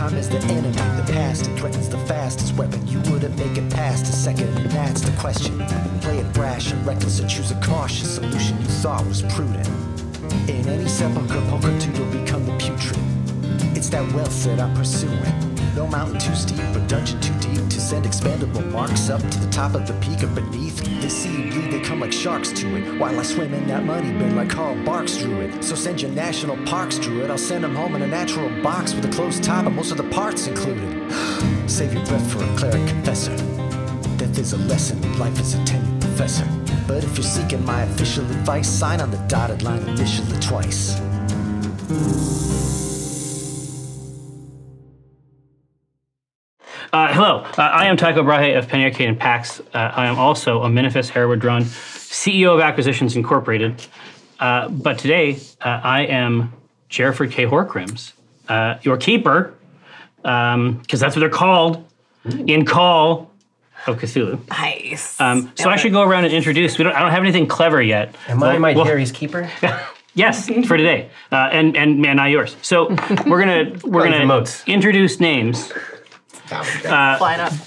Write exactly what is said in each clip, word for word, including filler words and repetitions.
Time is the enemy. The past threatens the fastest weapon. You wouldn't make it past a second, and that's the question. Play it rash and reckless, or choose a cautious solution you thought was prudent. In any sepulchre, multitude will become the putrid. It's that wealth that I'm pursuing. No mountain too steep or dungeon too deep to send expandable marks up to the top of the peak or beneath. They see you bleed, they come like sharks to it, while I swim in that money bin like Carl Barks drew it. So send your national parks drew it. I'll send them home in a natural box with a closed top and most of the parts included. Save your breath for a cleric confessor. Death is a lesson, life is a tenured professor. But if you're seeking my official advice, sign on the dotted line initially twice. Uh, hello, uh, I am Tycho Brahe of Penny Arcade and Pax. Uh, I am also a Minifest Hereward Run, C E O of Acquisitions Incorporated. Uh, but today, uh, I am Jerrod K. Horkrims, uh, your keeper, because um, that's what they're called in Call of Cthulhu. Nice. Um, so I should go around and introduce. We don't. I don't have anything clever yet. Am I well, my well, Jerry's keeper? Yes, for today, uh, and and man, not yours. So we're gonna we're gonna introduce names. Uh,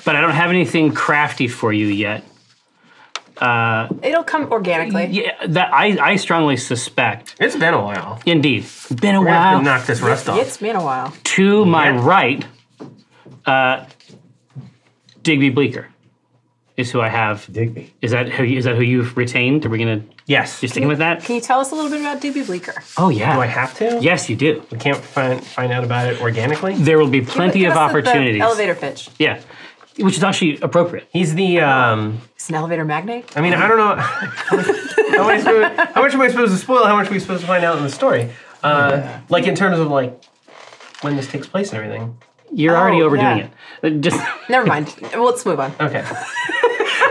but I don't have anything crafty for you yet. Uh, It'll come organically. Yeah, that I, I strongly suspect. It's been a while. Indeed, been a We're while. To knock this rust off. It's been a while. To my yeah. right, uh, Digby Bleeker is who I have. Digby. Is that who? Is that who you've retained? Are we gonna? Yes. You're sticking you, with that? Can you tell us a little bit about Digby Bleeker? Oh, yeah. Do I have to? Yes, you do. We can't find find out about it organically? There will be plenty give, give of opportunities. The, the elevator pitch. Yeah, which is actually appropriate. He's the... Um, He's an elevator magnate? I mean, I don't know. How much, how much, are we, how much are we supposed to spoil? How much are we supposed to find out in the story? Uh, yeah. Like, in terms of, like, when this takes place and everything. You're oh, already overdoing yeah. it. Just Never mind. Well, let's move on. Okay.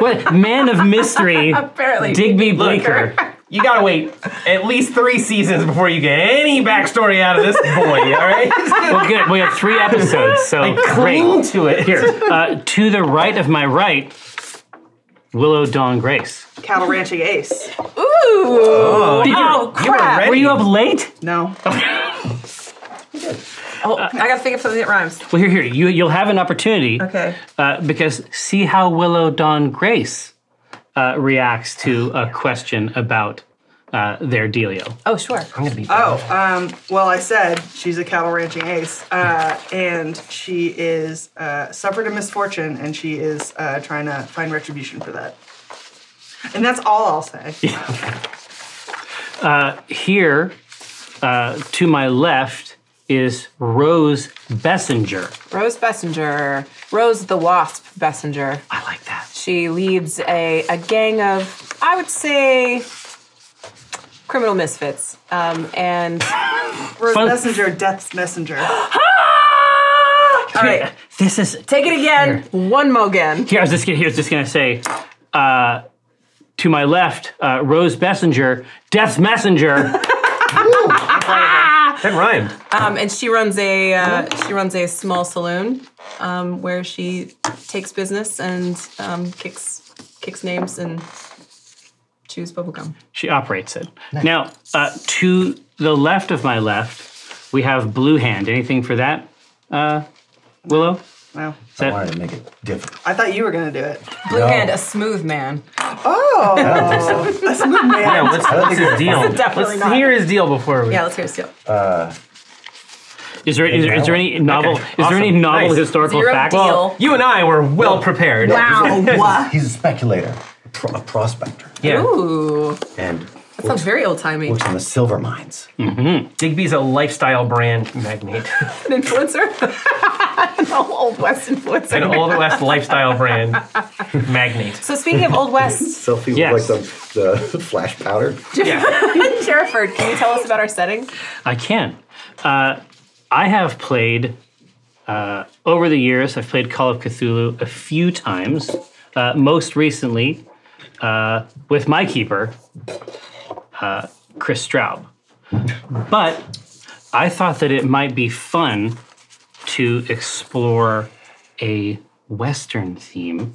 What man of mystery, apparently Digby Bleeker. You gotta wait at least three seasons before you get any backstory out of this boy, all right? Well, good. We have three episodes, so I cling to it. Here, uh, to the right of my right, Willow Dawn Grace. Cattle ranching ace. Ooh! Oh, Did you, oh crap! You were, ready. were you up late? No. Oh, uh, I gotta figure something that rhymes. Well, here, here, you, you'll have an opportunity. Okay. Uh, because see how Willow Dawn Grace uh, reacts to a question about uh, their dealio. Oh, sure. I'm gonna be. Oh, um, well, I said she's a cattle ranching ace, uh, and she is uh, suffered a misfortune, and she is uh, trying to find retribution for that. And that's all I'll say. Yeah. Uh, here, uh, to my left. Is Rose Bessinger. Rose Bessinger. Rose the Wasp Bessinger. I like that. She leads a, a gang of, I would say, criminal misfits. Um, and Rose Fun. Bessinger, Death's Messenger. All right. This is... Take it again. Here. One mo again. Here, I was just, here, I was just going to say, uh, to my left, uh, Rose Bessinger, Death's Messenger. That rhymed. Um, and she runs a uh, she runs a small saloon um, where she takes business and um, kicks kicks names and chews bubblegum. She operates it. Nice. Now, uh, to the left of my left, we have Blue Hand. Anything for that, uh, Willow? Wow. I wanted to make it different. I thought you were going to do it. Blue no. Hand, a smooth man. Oh, no. A smooth man. Yeah, let's, I don't think his deal. Definitely let's not. hear his deal before we. Yeah, let's hear his deal. Uh, is there is, is there any novel okay. is awesome. there any novel nice. historical Zero fact? Deal. Well, you and I were well prepared. Wow, wow. He's a speculator, a, pro a prospector. Yeah. Ooh. And. That sounds very old-timey. Works on the silver mines. Mm-hmm. Digby's a lifestyle brand magnate. An influencer? An Old West influencer. An Old West lifestyle brand magnate. So speaking of Old West... Selfie yes. with like the, the flash powder. Yeah. Jerrod, can you tell us about our setting? I can. Uh, I have played, uh, over the years, I've played Call of Cthulhu a few times. Uh, most recently, uh, with my keeper... Uh, Kris Straub. But I thought that it might be fun to explore a Western theme,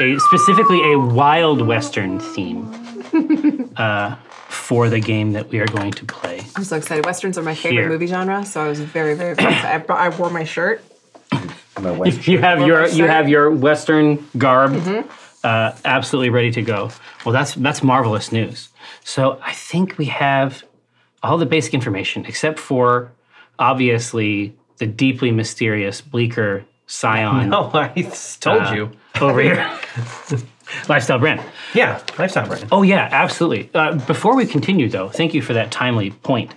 a, specifically a wild Western theme, uh, for the game that we are going to play. I'm so excited. Westerns are my favorite here. movie genre, so I was very, very excited. I, I wore my shirt. My Western. You have your you have your Western garb, mm-hmm. uh, absolutely ready to go. Well, that's that's marvelous news. So I think we have all the basic information, except for obviously the deeply mysterious Bleeker Scion. No, I told uh, you over here. Lifestyle brand. Yeah, lifestyle brand. Oh yeah, absolutely. Uh, before we continue, though, thank you for that timely point.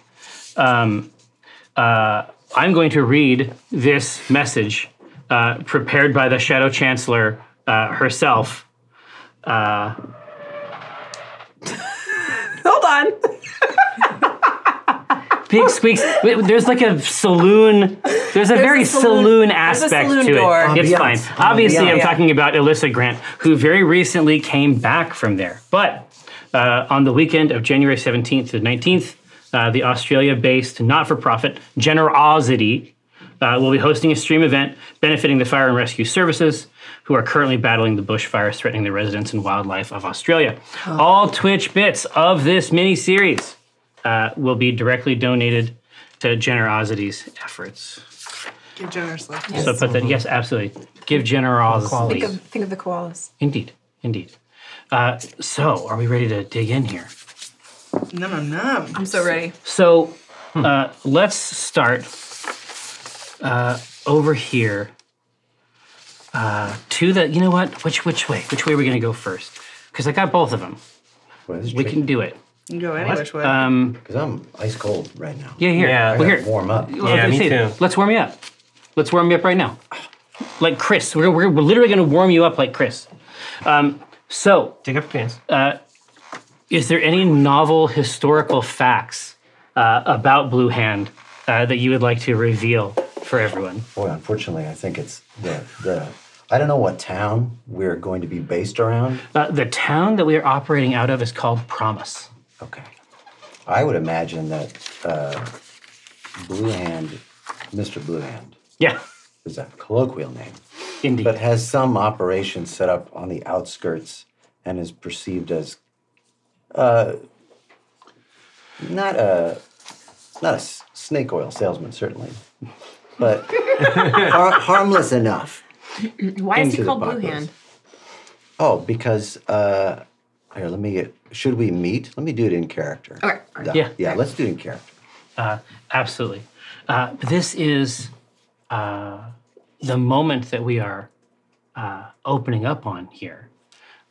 Um, uh, I'm going to read this message uh, prepared by the Shadow Chancellor uh, herself. Uh, Hold on. Big squeaks. There's like a saloon. There's a there's very a saloon, saloon aspect saloon to door. it. Ambiance. It's fine. Ambiance. Obviously, Ambiance. I'm talking about Alyssa Grant, who very recently came back from there. But uh, on the weekend of January seventeenth to the nineteenth, Uh, the Australia-based not-for-profit Generosity uh, will be hosting a stream event benefiting the fire and rescue services who are currently battling the bushfires threatening the residents and wildlife of Australia. Oh. All Twitch bits of this mini-series uh, will be directly donated to Generosity's efforts. Give generously. Yes. So put that, yes, absolutely. Give generosity. Think of, think of the koalas. Indeed, indeed. Uh, so, are we ready to dig in here? Num, num, num. I'm so ready. So hmm. uh, let's start uh, over here uh, to the, you know what? Which which way? Which way are we going to go first? Because I got both of them. Well, we tricky. can do it. You can go any which way. Because um, I'm ice cold right now. Yeah, here. Yeah, well, here. warm up. Yeah, okay, me see, too. Let's warm you up. Let's warm you up right now. Like Kris. We're, we're, we're literally going to warm you up like Kris. Um, so. Take off your pants. Uh, Is there any novel historical facts uh, about Blue Hand uh, that you would like to reveal for everyone? Boy, unfortunately, I think it's the, the I don't know what town we're going to be based around. Uh, the town that we are operating out of is called Promise. Okay. I would imagine that uh, Blue Hand, Mister Blue Hand. Yeah. Is a colloquial name. Indeed. But has some operation set up on the outskirts and is perceived as Uh, not a not a s snake oil salesman, certainly, but har harmless enough. Why is he called Blue Hand? Oh, because uh, here. Let me get. Should we meet? Let me do it in character. Okay. All right. Yeah. Yeah. Let's do it in character. Uh, absolutely. Uh, this is uh, the moment that we are uh, opening up on here.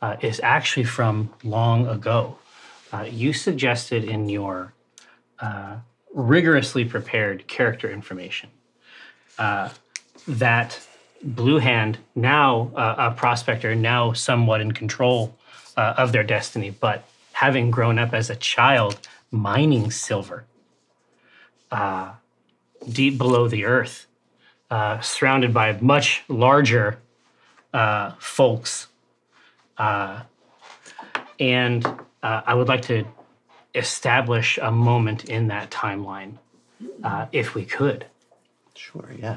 Uh, is actually from long ago. Uh, you suggested in your uh, rigorously prepared character information uh, that Blue Hand, now uh, a prospector, now somewhat in control uh, of their destiny, but having grown up as a child mining silver uh, deep below the earth, uh, surrounded by much larger uh, folks. Uh, and uh, I would like to establish a moment in that timeline, uh, if we could. Sure, yeah.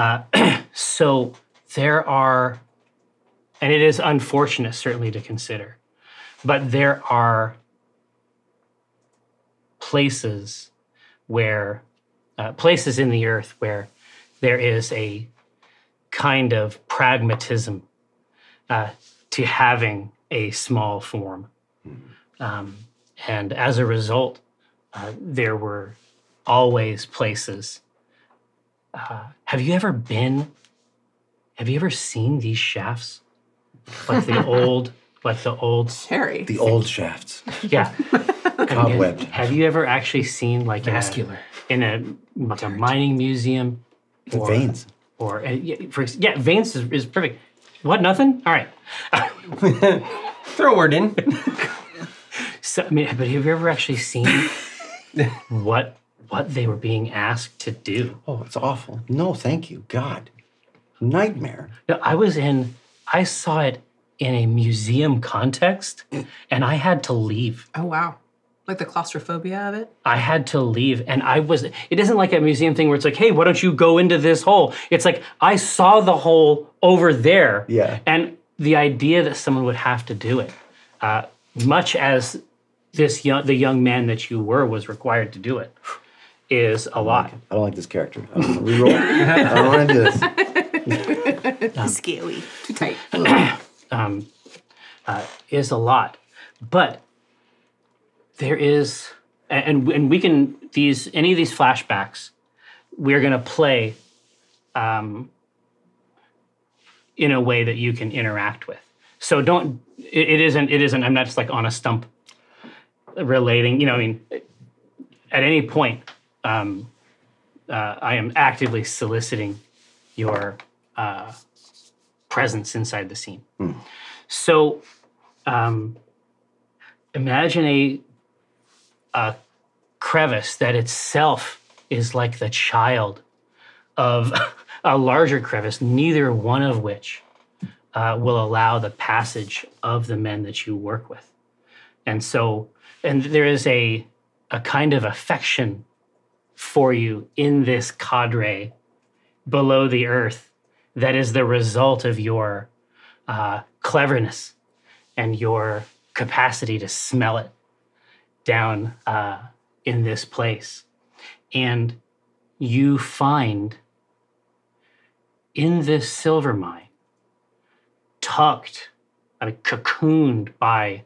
Uh, so there are, and it is unfortunate certainly to consider, but there are places where, uh, places in the earth where there is a kind of pragmatism uh, to having a small form. Um, and as a result, uh, there were always places. Uh, have you ever been, have you ever seen these shafts? Like the old, like the old. Harry. The old shafts. Yeah. Cobwebbed. Have you ever actually seen like vascular in a, like a mining museum? Or, veins. Or, yeah, for, yeah veins is, is perfect. What, nothing? All right. Throw a word in. So, I mean, but have you ever actually seen what what they were being asked to do? Oh, it's awful. No, thank you. God. Nightmare. No, I was in, I saw it in a museum context, and I had to leave. Oh, wow. Like the claustrophobia of it? I had to leave, and I was, it isn't like a museum thing where it's like, hey, why don't you go into this hole? It's like, I saw the hole over there. Yeah. And the idea that someone would have to do it, uh, much as this young, the young man that you were was required to do it is a lot. I don't like this character. I don't want to reroll. I don't want to do this. um, Scary. Too tight. um, uh, is a lot. But there is, and and we can, these any of these flashbacks, we're going to play um, in a way that you can interact with. So don't, it, it isn't, it isn't, I'm not just like on a stump relating, you know, I mean, at any point, um, uh, I am actively soliciting your uh, presence inside the scene. Mm. So um, imagine a, a crevice that itself is like the child of a larger crevice, neither one of which uh, will allow the passage of the men that you work with. And so, and there is a, a kind of affection for you in this cadre below the earth that is the result of your uh, cleverness and your capacity to smell it down uh, in this place. And you find in this silver mine, tucked, I mean, cocooned by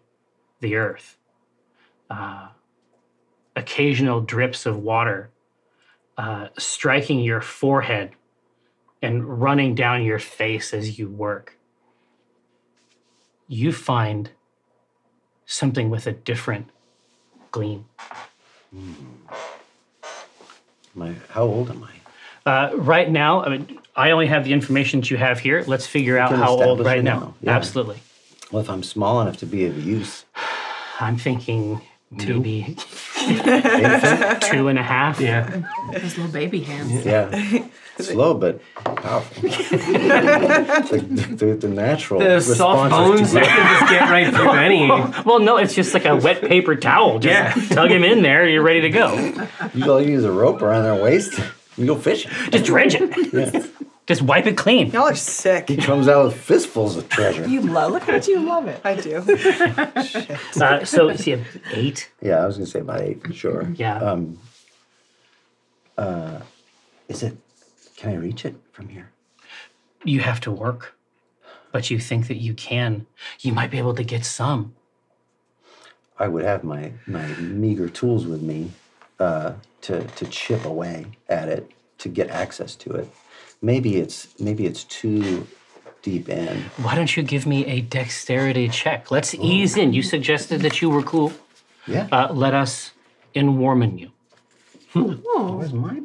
the earth, uh, occasional drips of water uh, striking your forehead and running down your face as you work, you find something with a different gleam. Mm. Am I, how old am I? Uh, right now, I mean, I only have the information that you have here. Let's figure out how old right now. now. Yeah. Absolutely. Well, if I'm small enough to be of use. I'm thinking two. Maybe two and a half. Yeah. Those little baby hands. Yeah. Slow, but powerful. the, the, the natural the soft bones that can just get right through any. Well, no, it's just like a wet paper towel. Just yeah. Tug him in there, you're ready to go. You go use a rope around their waist, you go fishing. Just dredge it. Yeah. Just wipe it clean. Y'all are sick. He comes out with fistfuls of treasure. You love it. Look at you love it. I do. uh, so, is he eight? Yeah, I was going to say about eight, for sure. Yeah. Um, uh, is it, can I reach it from here? You have to work, but you think that you can. You might be able to get some. I would have my, my meager tools with me uh, to, to chip away at it, to get access to it. Maybe it's maybe it's too deep in. Why don't you give me a dexterity check? Let's Ooh. ease in. You suggested that you were cool. Yeah. Uh, let us in-warmen you. Hmm. Oh, where's my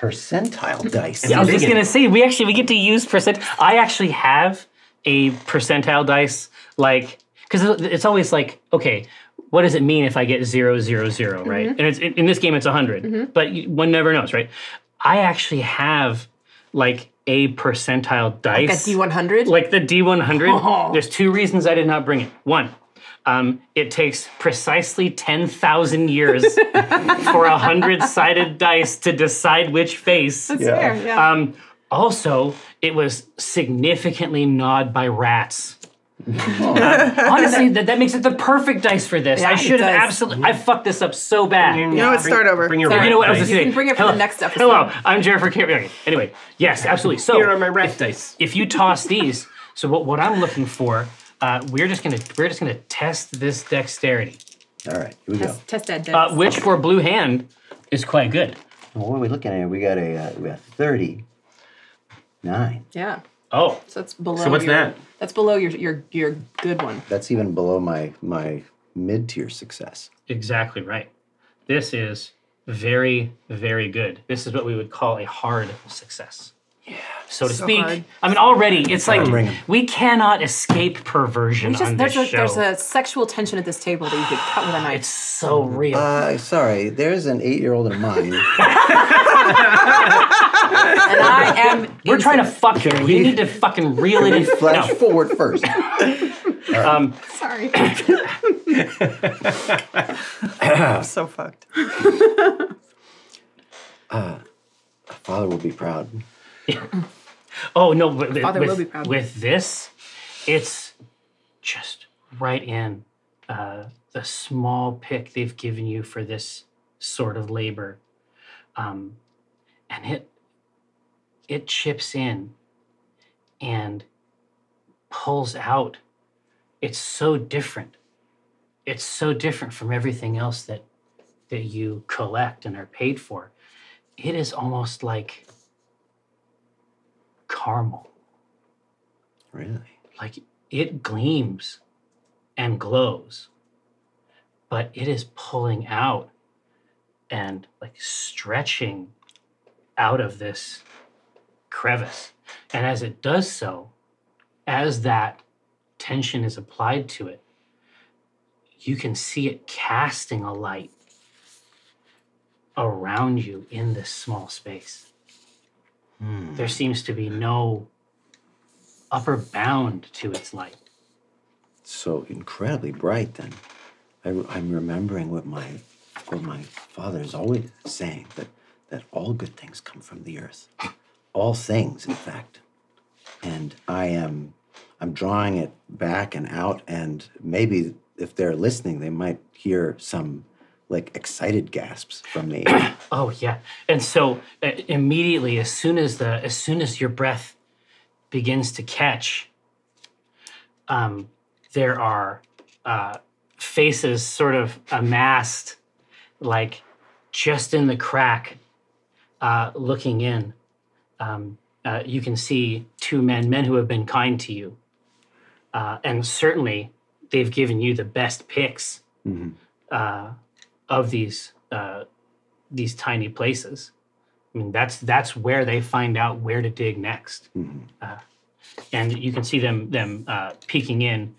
percentile dice? Yeah, I was just gonna say we actually we get to use percent. I actually have a percentile dice, like because it's always like okay. What does it mean if I get zero zero zero? Right, mm-hmm. and it's in this game it's a hundred, mm-hmm. but one never knows, right? I actually have. Like a percentile dice. Like a D one hundred? Like the D one hundred. Oh. There's two reasons I did not bring it. One, um, it takes precisely ten thousand years for a hundred-sided dice to decide which face. That's yeah. fair, yeah. Um, also, it was significantly gnawed by rats. Oh. Uh, honestly, that, that makes it the perfect dice for this. Yeah, I should have absolutely. I fucked this up so bad. You know what? Start over. Bring your so, you know what? I was just saying. You can bring it for Hello. the next episode. Hello, I'm Jerrod K. Horkrims. Anyway, yes, absolutely. So here are my rat if, dice. If you toss these, so what, what I'm looking for, uh, we're just gonna we're just gonna test this dexterity. All right, here we test, go. Test that dex. Uh, which for Blue Hand is quite good. Well, what are we looking at? We got a uh, we got thirty-nine. Yeah. Oh, so that's below. So what's your, that? That's below your your your good one. That's even below my my mid-tier success. Exactly right. This is very very good. This is what we would call a hard success. Yeah, so to so speak. Hard. I mean, already it's like we cannot escape perversion just, on this a, show. There's a sexual tension at this table that you could cut with a knife. It's so real. Uh, sorry, there's an eight-year-old in mine. And I am. We're trying to fuck here. We, you need to fucking reel it in. Flash no. forward first. Right. Um, Sorry. I'm so fucked. Uh, father will be proud. Yeah. Oh no! With, father with, will be proud. With this, it's just right in uh, the small pick they've given you for this sort of labor. Um, and it, it chips in and pulls out. It's so different. It's so different from everything else that, that you collect and are paid for. It is almost like caramel. Really? Like it gleams and glows, but it is pulling out and like stretching out of this crevice. And as it does so, as that tension is applied to it, you can see it casting a light around you in this small space. Hmm. There seems to be no upper bound to its light. So incredibly bright then. I, I'm remembering what my what my father is always saying, that, that all good things come from the earth. All things, in fact. And I am, I'm drawing it back and out, and maybe if they're listening, they might hear some like excited gasps from me. Oh yeah. And so uh, immediately, as soon as the as soon as your breath begins to catch, um, there are uh, faces sort of amassed, like just in the crack, uh, looking in. Um, uh, you can see two men, men who have been kind to you, uh, and certainly they've given you the best picks. Mm-hmm. uh, of these uh, these tiny places. I mean, that's that's where they find out where to dig next. Mm-hmm. uh, and you can see them them uh, peeking in,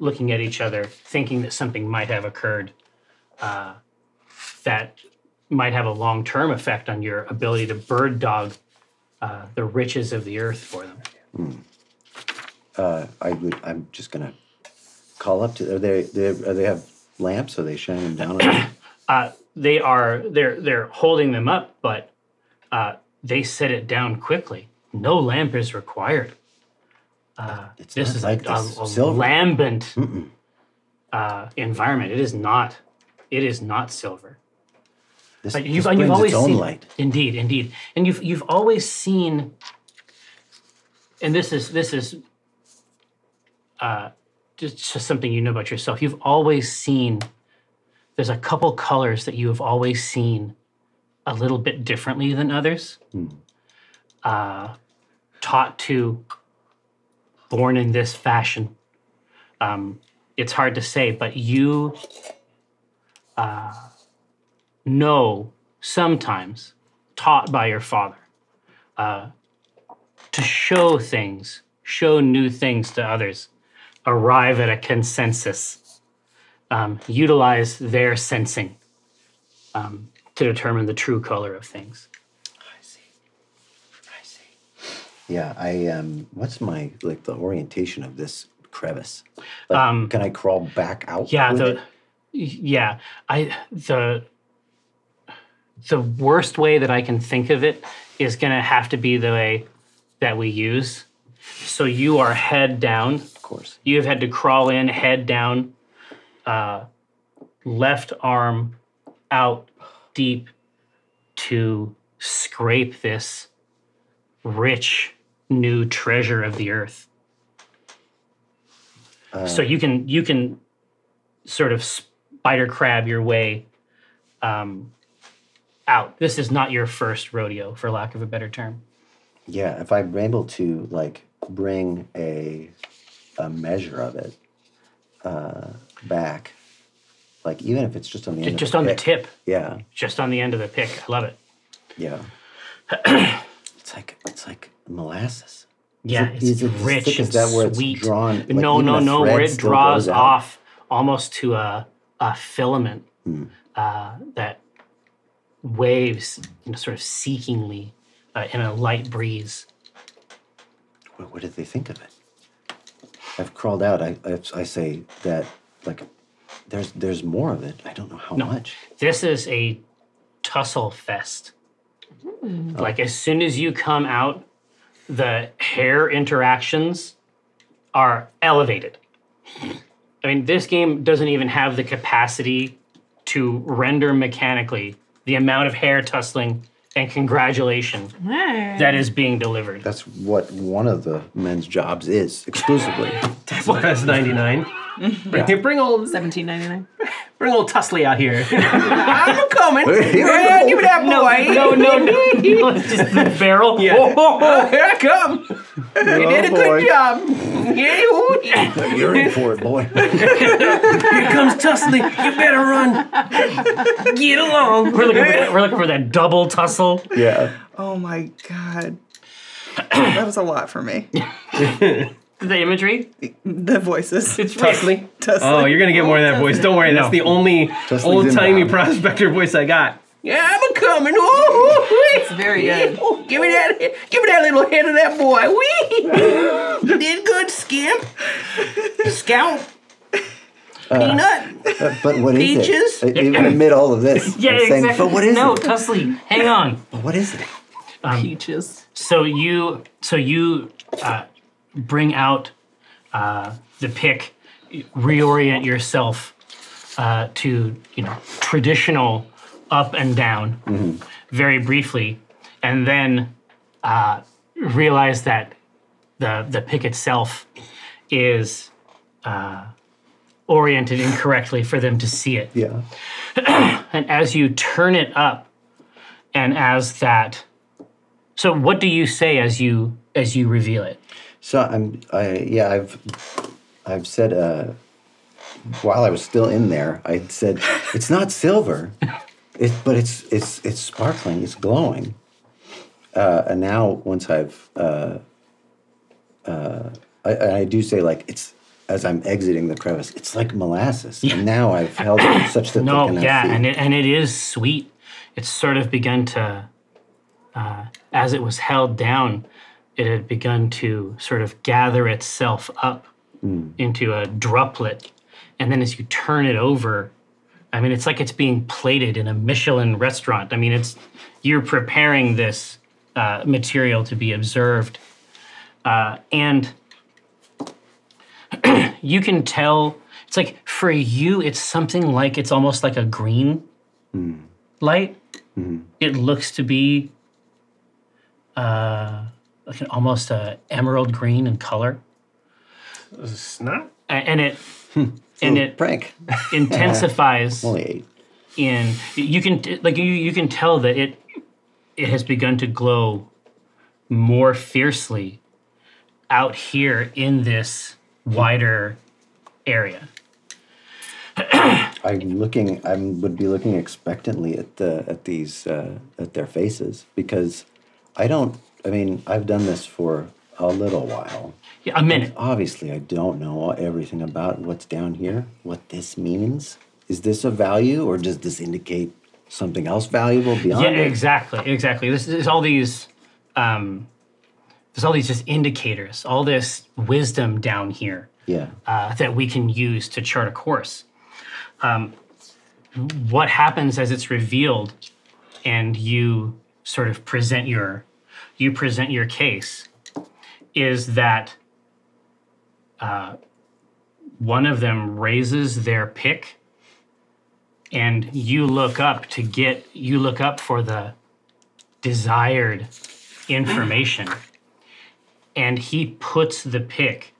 looking at each other, thinking that something might have occurred uh, that might have a long-term effect on your ability to bird dog uh, the riches of the earth for them. Mm. Uh, I would. I'm just gonna call up to. Are they? They, are they have lamps? Are they shining them down on them? Uh, they are, they're, they're holding them up, but uh, they set it down quickly. No lamp is required. Uh, it's this is like a, this a, a lambent uh, environment. It is not, it is not silver. This, but you've, this brings you've always its own seen, light. Indeed, indeed. And you've, you've always seen, and this is, this is uh, just, just something you know about yourself. You've always seen There's a couple colors that you have always seen a little bit differently than others. Mm. Uh, taught to, born in this fashion. Um, it's hard to say, but you uh, know sometimes, taught by your father, uh, to show things, show new things to others, arrive at a consensus. Um, utilize their sensing um, to determine the true color of things. I see. I see. Yeah, I, um, what's my, like, the orientation of this crevice? Like, um, can I crawl back out? Yeah, the, it? yeah, I, the, the worst way that I can think of it is going to have to be the way that we use. So you are head down. Of course. You've had to crawl in, head down. Uh, left arm out deep to scrape this rich new treasure of the earth. Uh, so you can you can sort of spider crab your way um, out. This is not your first rodeo, for lack of a better term. Yeah, if I'm able to like bring a a measure of it. Uh, back, like even if it's just on the end just of the on pick. the tip, yeah, just on the end of the pick. I love it. Yeah, it's like it's like molasses. Yeah, is it, it's is it rich thick? and Is that where sweet. It's drawn? Like no, no, no. Where it draws off almost to a a filament hmm. uh, that waves, you know, sort of seekingly uh, in a light breeze. What, what did they think of it? I've crawled out. I, I I say that like there's there's more of it. I don't know how no, much. This is a tussle fest. Mm-hmm. oh. Like as soon as you come out, the hair interactions are elevated. I mean, this game doesn't even have the capacity to render mechanically the amount of hair tussling and congratulation right. that is being delivered. That's what one of the men's jobs is, exclusively. That's ninety-nine. Yeah. Bring old... seventeen ninety-nine. Bring old Tussley out here. I'm coming. Here I go. Give it that boy. No, no, no. no. Just the barrel. Yeah. Oh, oh, oh, here I come. You oh, did a boy. Good job. You're in for it, boy. Here comes Tussley. You better run. Get along. We're looking for that, we're looking for that double tussle. Yeah. Oh, my God. That was a lot for me. The imagery? The voices. It's Tussley. Tussley. Oh, you're going to get more of that voice. Don't worry. No. That's the only old-timey prospector voice I got. Yeah, I'm a-coming. It's very good. Oh, give me that Give me that little head of that boy. Wee! You did good, Skimp. Scout. Uh, Peanut. Uh, but what Peaches. Is it? Peaches. Amid all of this. Yeah, I'm exactly. Saying, but what is no, it? No, Tussley, hang on. But what is it? Um, Peaches. So you... So you... Uh, bring out uh, the pick, reorient yourself uh, to, you know, traditional up and down mm-hmm. very briefly, and then uh, realize that the, the pick itself is uh, oriented incorrectly for them to see it. Yeah. And as you turn it up, and as that... So what do you say as you as you reveal it? So I'm, I, yeah, I've, I've said, uh, while I was still in there, I said, it's not silver, it, but it's, it's, it's sparkling, it's glowing. Uh, and now once I've, uh, uh, I, I do say like, it's, as I'm exiting the crevice, it's like molasses. Yeah. And now I've held it such that no, they cannot yeah, see. And it, and it is sweet. It's sort of begun to, uh, as it was held down, it had begun to sort of gather itself up mm. into a droplet. And then as you turn it over, I mean, it's like it's being plated in a Michelin restaurant. I mean, it's you're preparing this uh, material to be observed. Uh, and you can tell, it's like for you, it's something like, it's almost like a green mm. light. Mm. It looks to be... Uh, like an almost uh, emerald green in color. It's not. And it and it prank. intensifies. Only eight. In you can like you you can tell that it it has begun to glow more fiercely out here in this wider area. I'm looking. I would be looking expectantly at the at these uh, at their faces because I don't. I mean, I've done this for a little while. Yeah, a minute. And obviously, I don't know everything about what's down here, what this means. Is this a value, or does this indicate something else valuable beyond yeah, it? Yeah, exactly, exactly. This is all these, um, there's all these just indicators, all this wisdom down here yeah. uh, that we can use to chart a course. Um, what happens as it's revealed and you sort of present your... you present your case is that uh, one of them raises their pick and you look up to get, you look up for the desired information and he puts the pick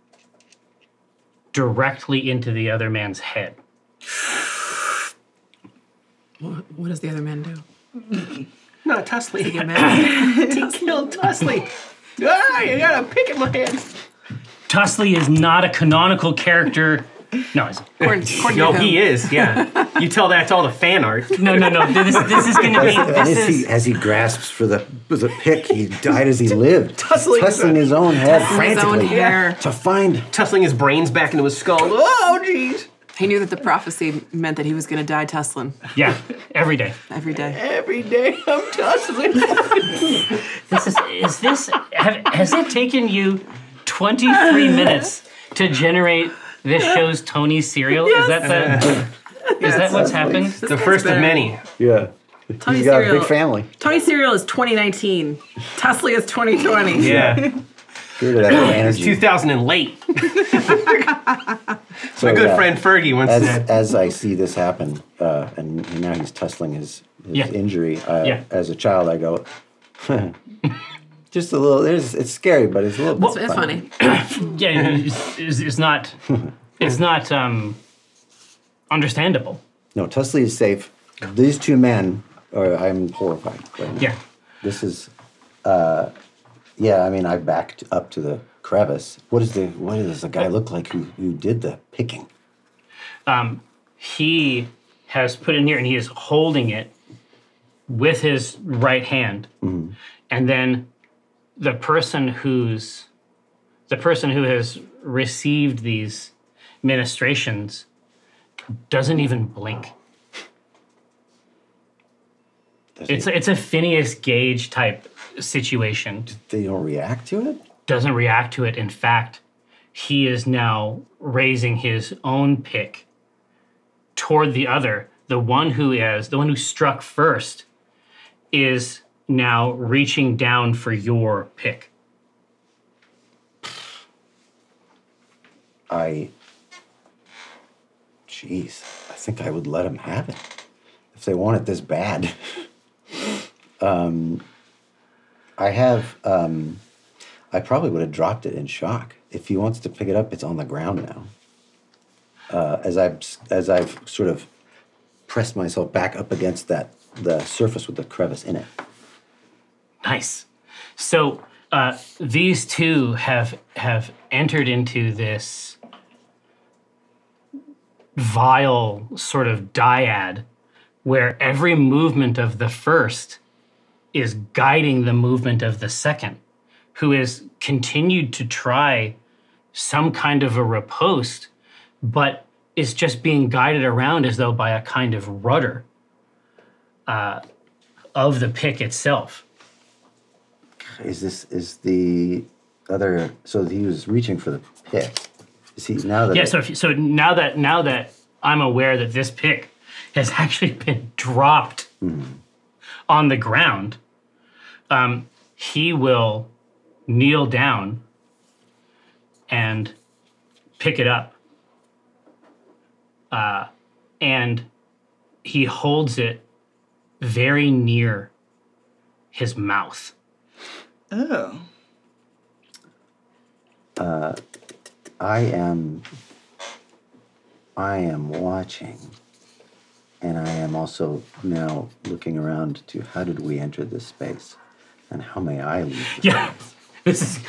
directly into the other man's head. What does the other man do? Not Tussley. He killed Tussley. Ah, you got a pick in my hand. Tussley is not a canonical character. No, he's Corn, no, he is. Yeah, you tell that to all the fan art. No, no, no. This, this is going to be. This is, is, he, as he grasps for the for the pick, he died as he lived, tussling, tussling his own head frantically his own hair. To find tussling his brains back into his skull. Oh, jeez. He knew that the prophecy meant that he was going to die tussling. Yeah, every day. Every day. Every day I'm tussling. This is, is this, have, has it taken you twenty-three minutes to generate this show's Tony cereal? Yes. Is that the, is that what's happened? This the first of many. Yeah. Tony He's got cereal, a big family. Tony cereal is twenty nineteen. Tussley is twenty twenty. Yeah. Due to that energy. It's two thousand and late. So My good yeah, friend Fergie once as, said. As I see this happen, uh, and now he's tussling his, his yeah. injury, uh, yeah. as a child I go, huh. Just a little, it's, it's scary, but it's a little bit well, it's funny. funny. Yeah, it's, it's, it's not, it's not um, understandable. No, Tussley is safe. These two men, are, I'm horrified right now. Yeah. This is, uh, yeah, I mean, I backed up to the crevice. What is the, what does the guy look like who, who did the picking? Um, he has put in here, and he is holding it with his right hand. Mm-hmm. And then the person who's, the person who has received these ministrations doesn't even blink. Does it's he, a, it's a Phineas Gage type situation. They don't react to it? Doesn't react to it. In fact, he is now raising his own pick toward the other. The one who is, the one who struck first is now reaching down for your pick. I, jeez, I think I would let them have it if they want it this bad. um, I have, um, I probably would have dropped it in shock. If he wants to pick it up, it's on the ground now. Uh, as I've, as I've sort of pressed myself back up against that, the surface with the crevice in it. Nice. So uh, these two have have entered into this vile sort of dyad where every movement of the first is guiding the movement of the second, who has continued to try some kind of a riposte, but is just being guided around as though by a kind of rudder uh, of the pick itself. Is this, is the other, so he was reaching for the pick. Is he now that? Yeah, so, if, so now that, now that I'm aware that this pick has actually been dropped mm-hmm. on the ground, um, he will kneel down and pick it up. Uh, and he holds it very near his mouth. Oh. Uh, I am, I am watching, and I am also now looking around to how did we enter this space, and how may I leave this yeah. space? This is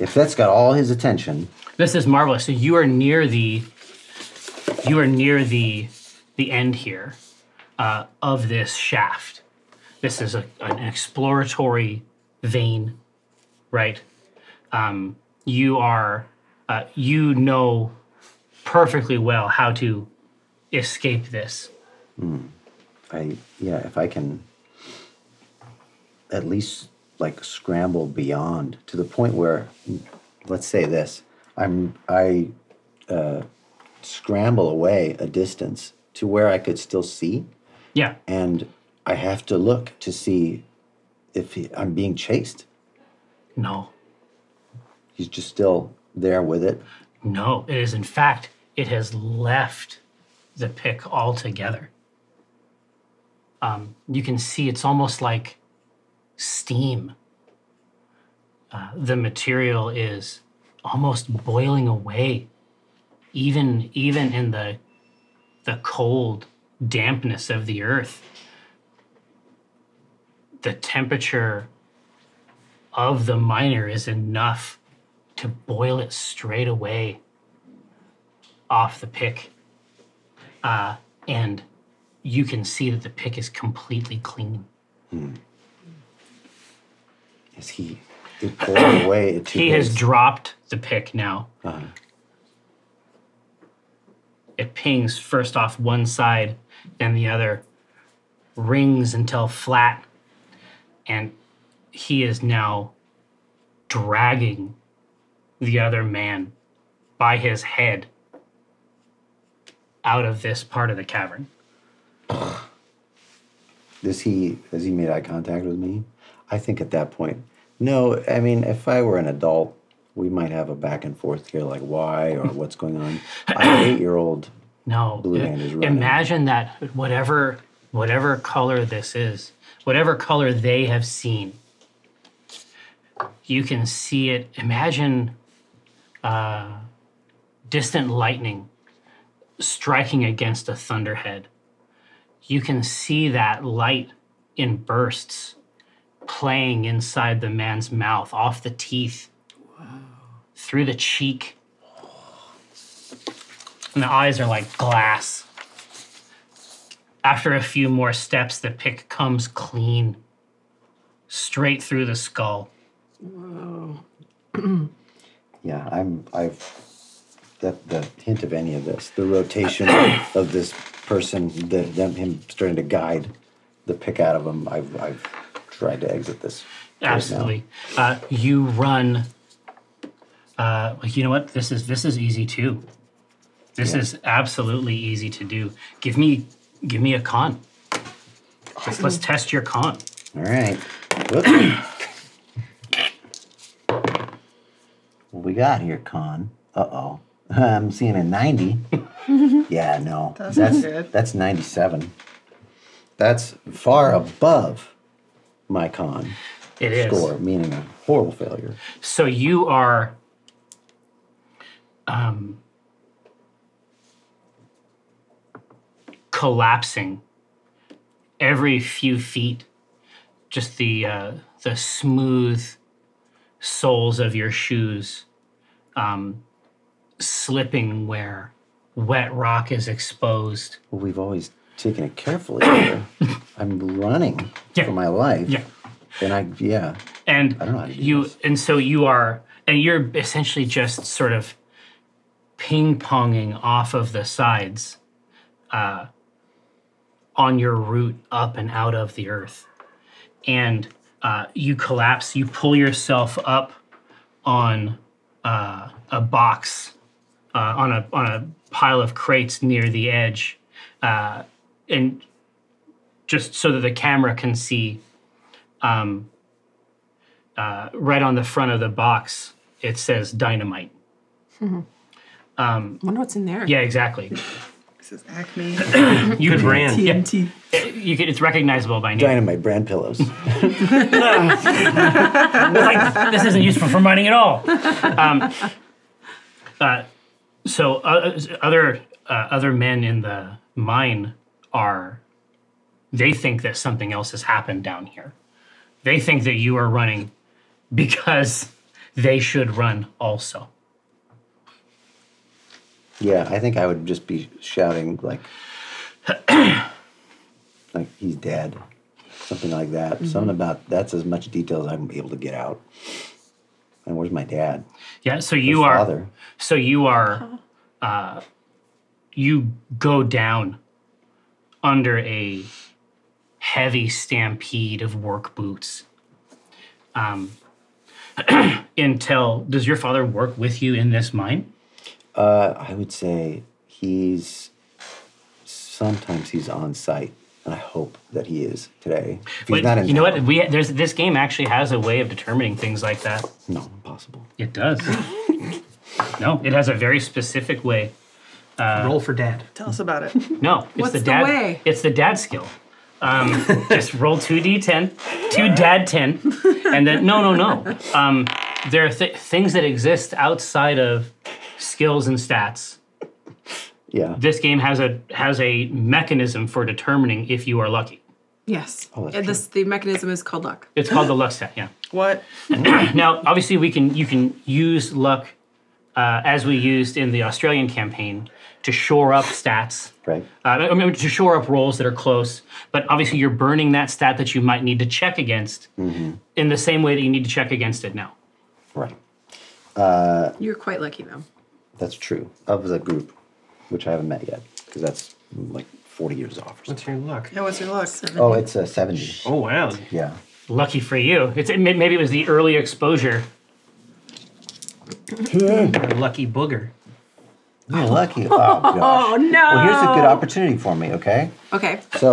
if that's got all his attention. This is marvelous. So you are near the, you are near the, the end here, uh, of this shaft. This is a, an exploratory vein, right? Um, you are, uh, you know perfectly well how to escape this. Mm. I, yeah, if I can at least like scramble beyond to the point where, let's say this, I'm, I uh, scramble away a distance to where I could still see. Yeah. And I have to look to see if he, I'm being chased. No. He's just still there with it? No, it is, in fact, it has left the pick altogether. Um, you can see it's almost like steam. Uh, the material is almost boiling away, even, even in the, the cold dampness of the earth. The temperature of the miner is enough to boil it straight away off the pick. Uh, and you can see that the pick is completely clean. Hmm. Is he, it boiled away? It he has dropped the pick now. Uh-huh. It pings first off one side, then the other, rings until flat. And he is now dragging the other man by his head out of this part of the cavern. Does he, has he made eye contact with me? I think at that point, no, I mean, if I were an adult, we might have a back and forth here, like why or what's going on. An eight-year-old no, blue hand is running. Imagine that whatever whatever color this is, whatever color they have seen, you can see it. Imagine uh, distant lightning striking against a thunderhead. You can see that light in bursts playing inside the man's mouth, off the teeth, wow, through the cheek. And the eyes are like glass. After a few more steps, the pick comes clean, straight through the skull. Wow. Yeah, I'm, I've, that, the hint of any of this, the rotation of this person, the, them, him starting to guide the pick out of him, I've, I've tried to exit this. Absolutely. Right uh, you run, uh, you know what? This is, this is easy too. This yeah. is absolutely easy to do. Give me, give me a con. Let's, let's test your con. All right. What we got here, con? Uh-oh. I'm seeing a ninety. Yeah, no. That's that's, good. That's ninety-seven. That's far above my con it score, is. Meaning a horrible failure. So you are... Um, collapsing every few feet, just the uh, the smooth soles of your shoes um, slipping where wet rock is exposed. Well, we've always taken it carefully here. I'm running yeah. for my life. Yeah. And I, yeah. And I don't know how to do you, this. And so you are, and you're essentially just sort of ping-ponging off of the sides uh, on your route up and out of the earth. And uh, you collapse, you pull yourself up on uh, a box, uh, on a on a pile of crates near the edge. Uh, and just so that the camera can see, um, uh, right on the front of the box, it says dynamite. Mm-hmm. um, I wonder what's in there. Yeah, exactly. This is Acme. You could brand. T N T. Yeah. It, you could, it's recognizable by name. Dynamite brand pillows. Like, this isn't useful for mining at all. Um, uh, so uh, other uh, other men in the mine are, they think that something else has happened down here. They think that you are running because they should run also. Yeah, I think I would just be shouting like, like he's dead, something like that. Mm-hmm. Something about that's as much detail as I'm able to get out. And where's my dad? Yeah, so you His are. Father. So you are. Uh, you go down under a heavy stampede of work boots. Um, until does your father work with you in this mine? Uh, I would say he's, sometimes he's on site, and I hope that he is today. If Wait, he's not in you know town, what? We, there's, this game actually has a way of determining things like that. No, impossible. It does. No, it has a very specific way. Uh, roll for dad. Tell us about it. No, it's What's the dad. The way? It's the dad skill. Um, just roll two d ten, two dad ten, and then, no, no, no. Um, there are th things that exist outside of skills and stats. Yeah. This game has a has a mechanism for determining if you are lucky. Yes. Oh, and this, the mechanism is called luck. It's called the luck stat, yeah. What? Now, obviously, we can you can use luck uh, as we used in the Australian campaign to shore up stats. Right. Uh, I mean, to shore up rolls that are close. But obviously, you're burning that stat that you might need to check against mm-hmm. in the same way that you need to check against it now. Right. Uh, you're quite lucky, though. That's true. Of the group, which I haven't met yet, because that's like forty years off or something. What's your luck? Yeah, what's your luck? seventy. Oh, it's a seventy. Oh, wow. Yeah. Lucky for you. It's it, Maybe it was the early exposure. Lucky booger. You're lucky. Oh, gosh. Oh, no. Well, here's a good opportunity for me, okay? Okay. So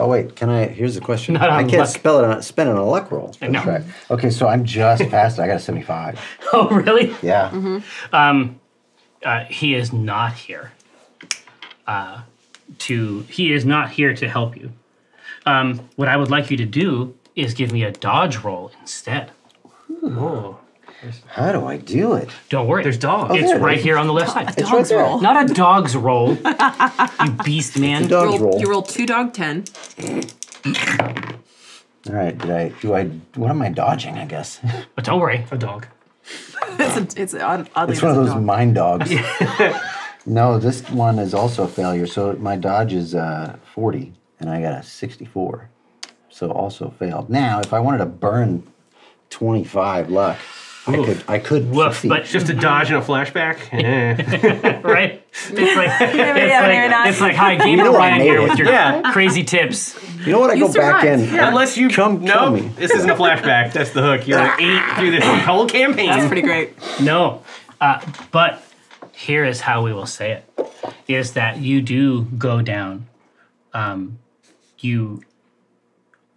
Oh wait, can I? Here's the question. Not I can't luck. spell it on spend it on a luck roll. No. Right. Okay, so I'm just past it. I got a seventy-five. Oh really? Yeah. Mm-hmm. Um, uh, he is not here. Uh, to he is not here to help you. Um, what I would like you to do is give me a dodge roll instead. Ooh. How do I do it? Don't worry. There's dogs. Oh, it's right is. here on the left side. It's right there. Not a dog's roll. You beast man. It's a dog's roll. roll. You roll two dog ten. All right. Did I? Do I? What am I dodging? I guess. But don't worry. A dog. it's a, it's oddly. It's one of those dog. mind dogs. No, this one is also a failure. So my dodge is uh, forty, and I got a sixty-four. So also failed. Now, if I wanted to burn twenty-five luck. I Oof. could, I could. Woof, but just a dodge and a flashback, right? It's like, it's like, it's like hi, game you know Ryan here it. with your yeah. crazy tips. You know what? I you go survived. back in yeah. unless you come. No, me. This isn't a flashback. That's the hook. You're like eight through this whole campaign. That's pretty great. No, uh, but here is how we will say it: is that you do go down. Um, you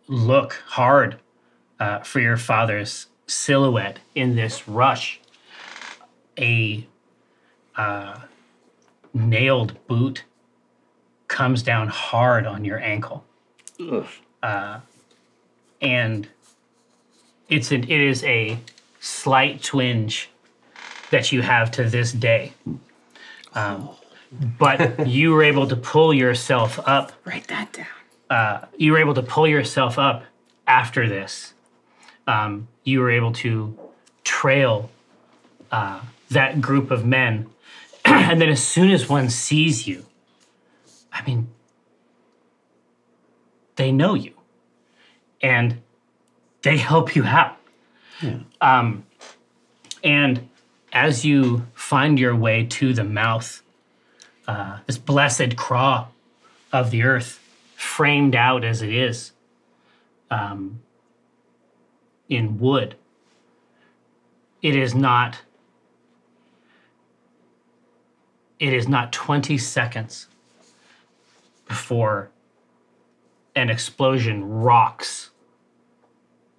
look hard uh, for your father's silhouette in this rush. A uh, nailed boot comes down hard on your ankle. Uh, and it's an, it is a slight twinge that you have to this day. Um, but you were able to pull yourself up. Write that down. Uh, you were able to pull yourself up after this. Um, you were able to trail uh, that group of men. And then as soon as one sees you, I mean, they know you. And they help you out. Yeah. Um, and as you find your way to the mouth, uh, this blessed craw of the earth, framed out as it is, um, in wood, it is not, it is not twenty seconds before an explosion rocks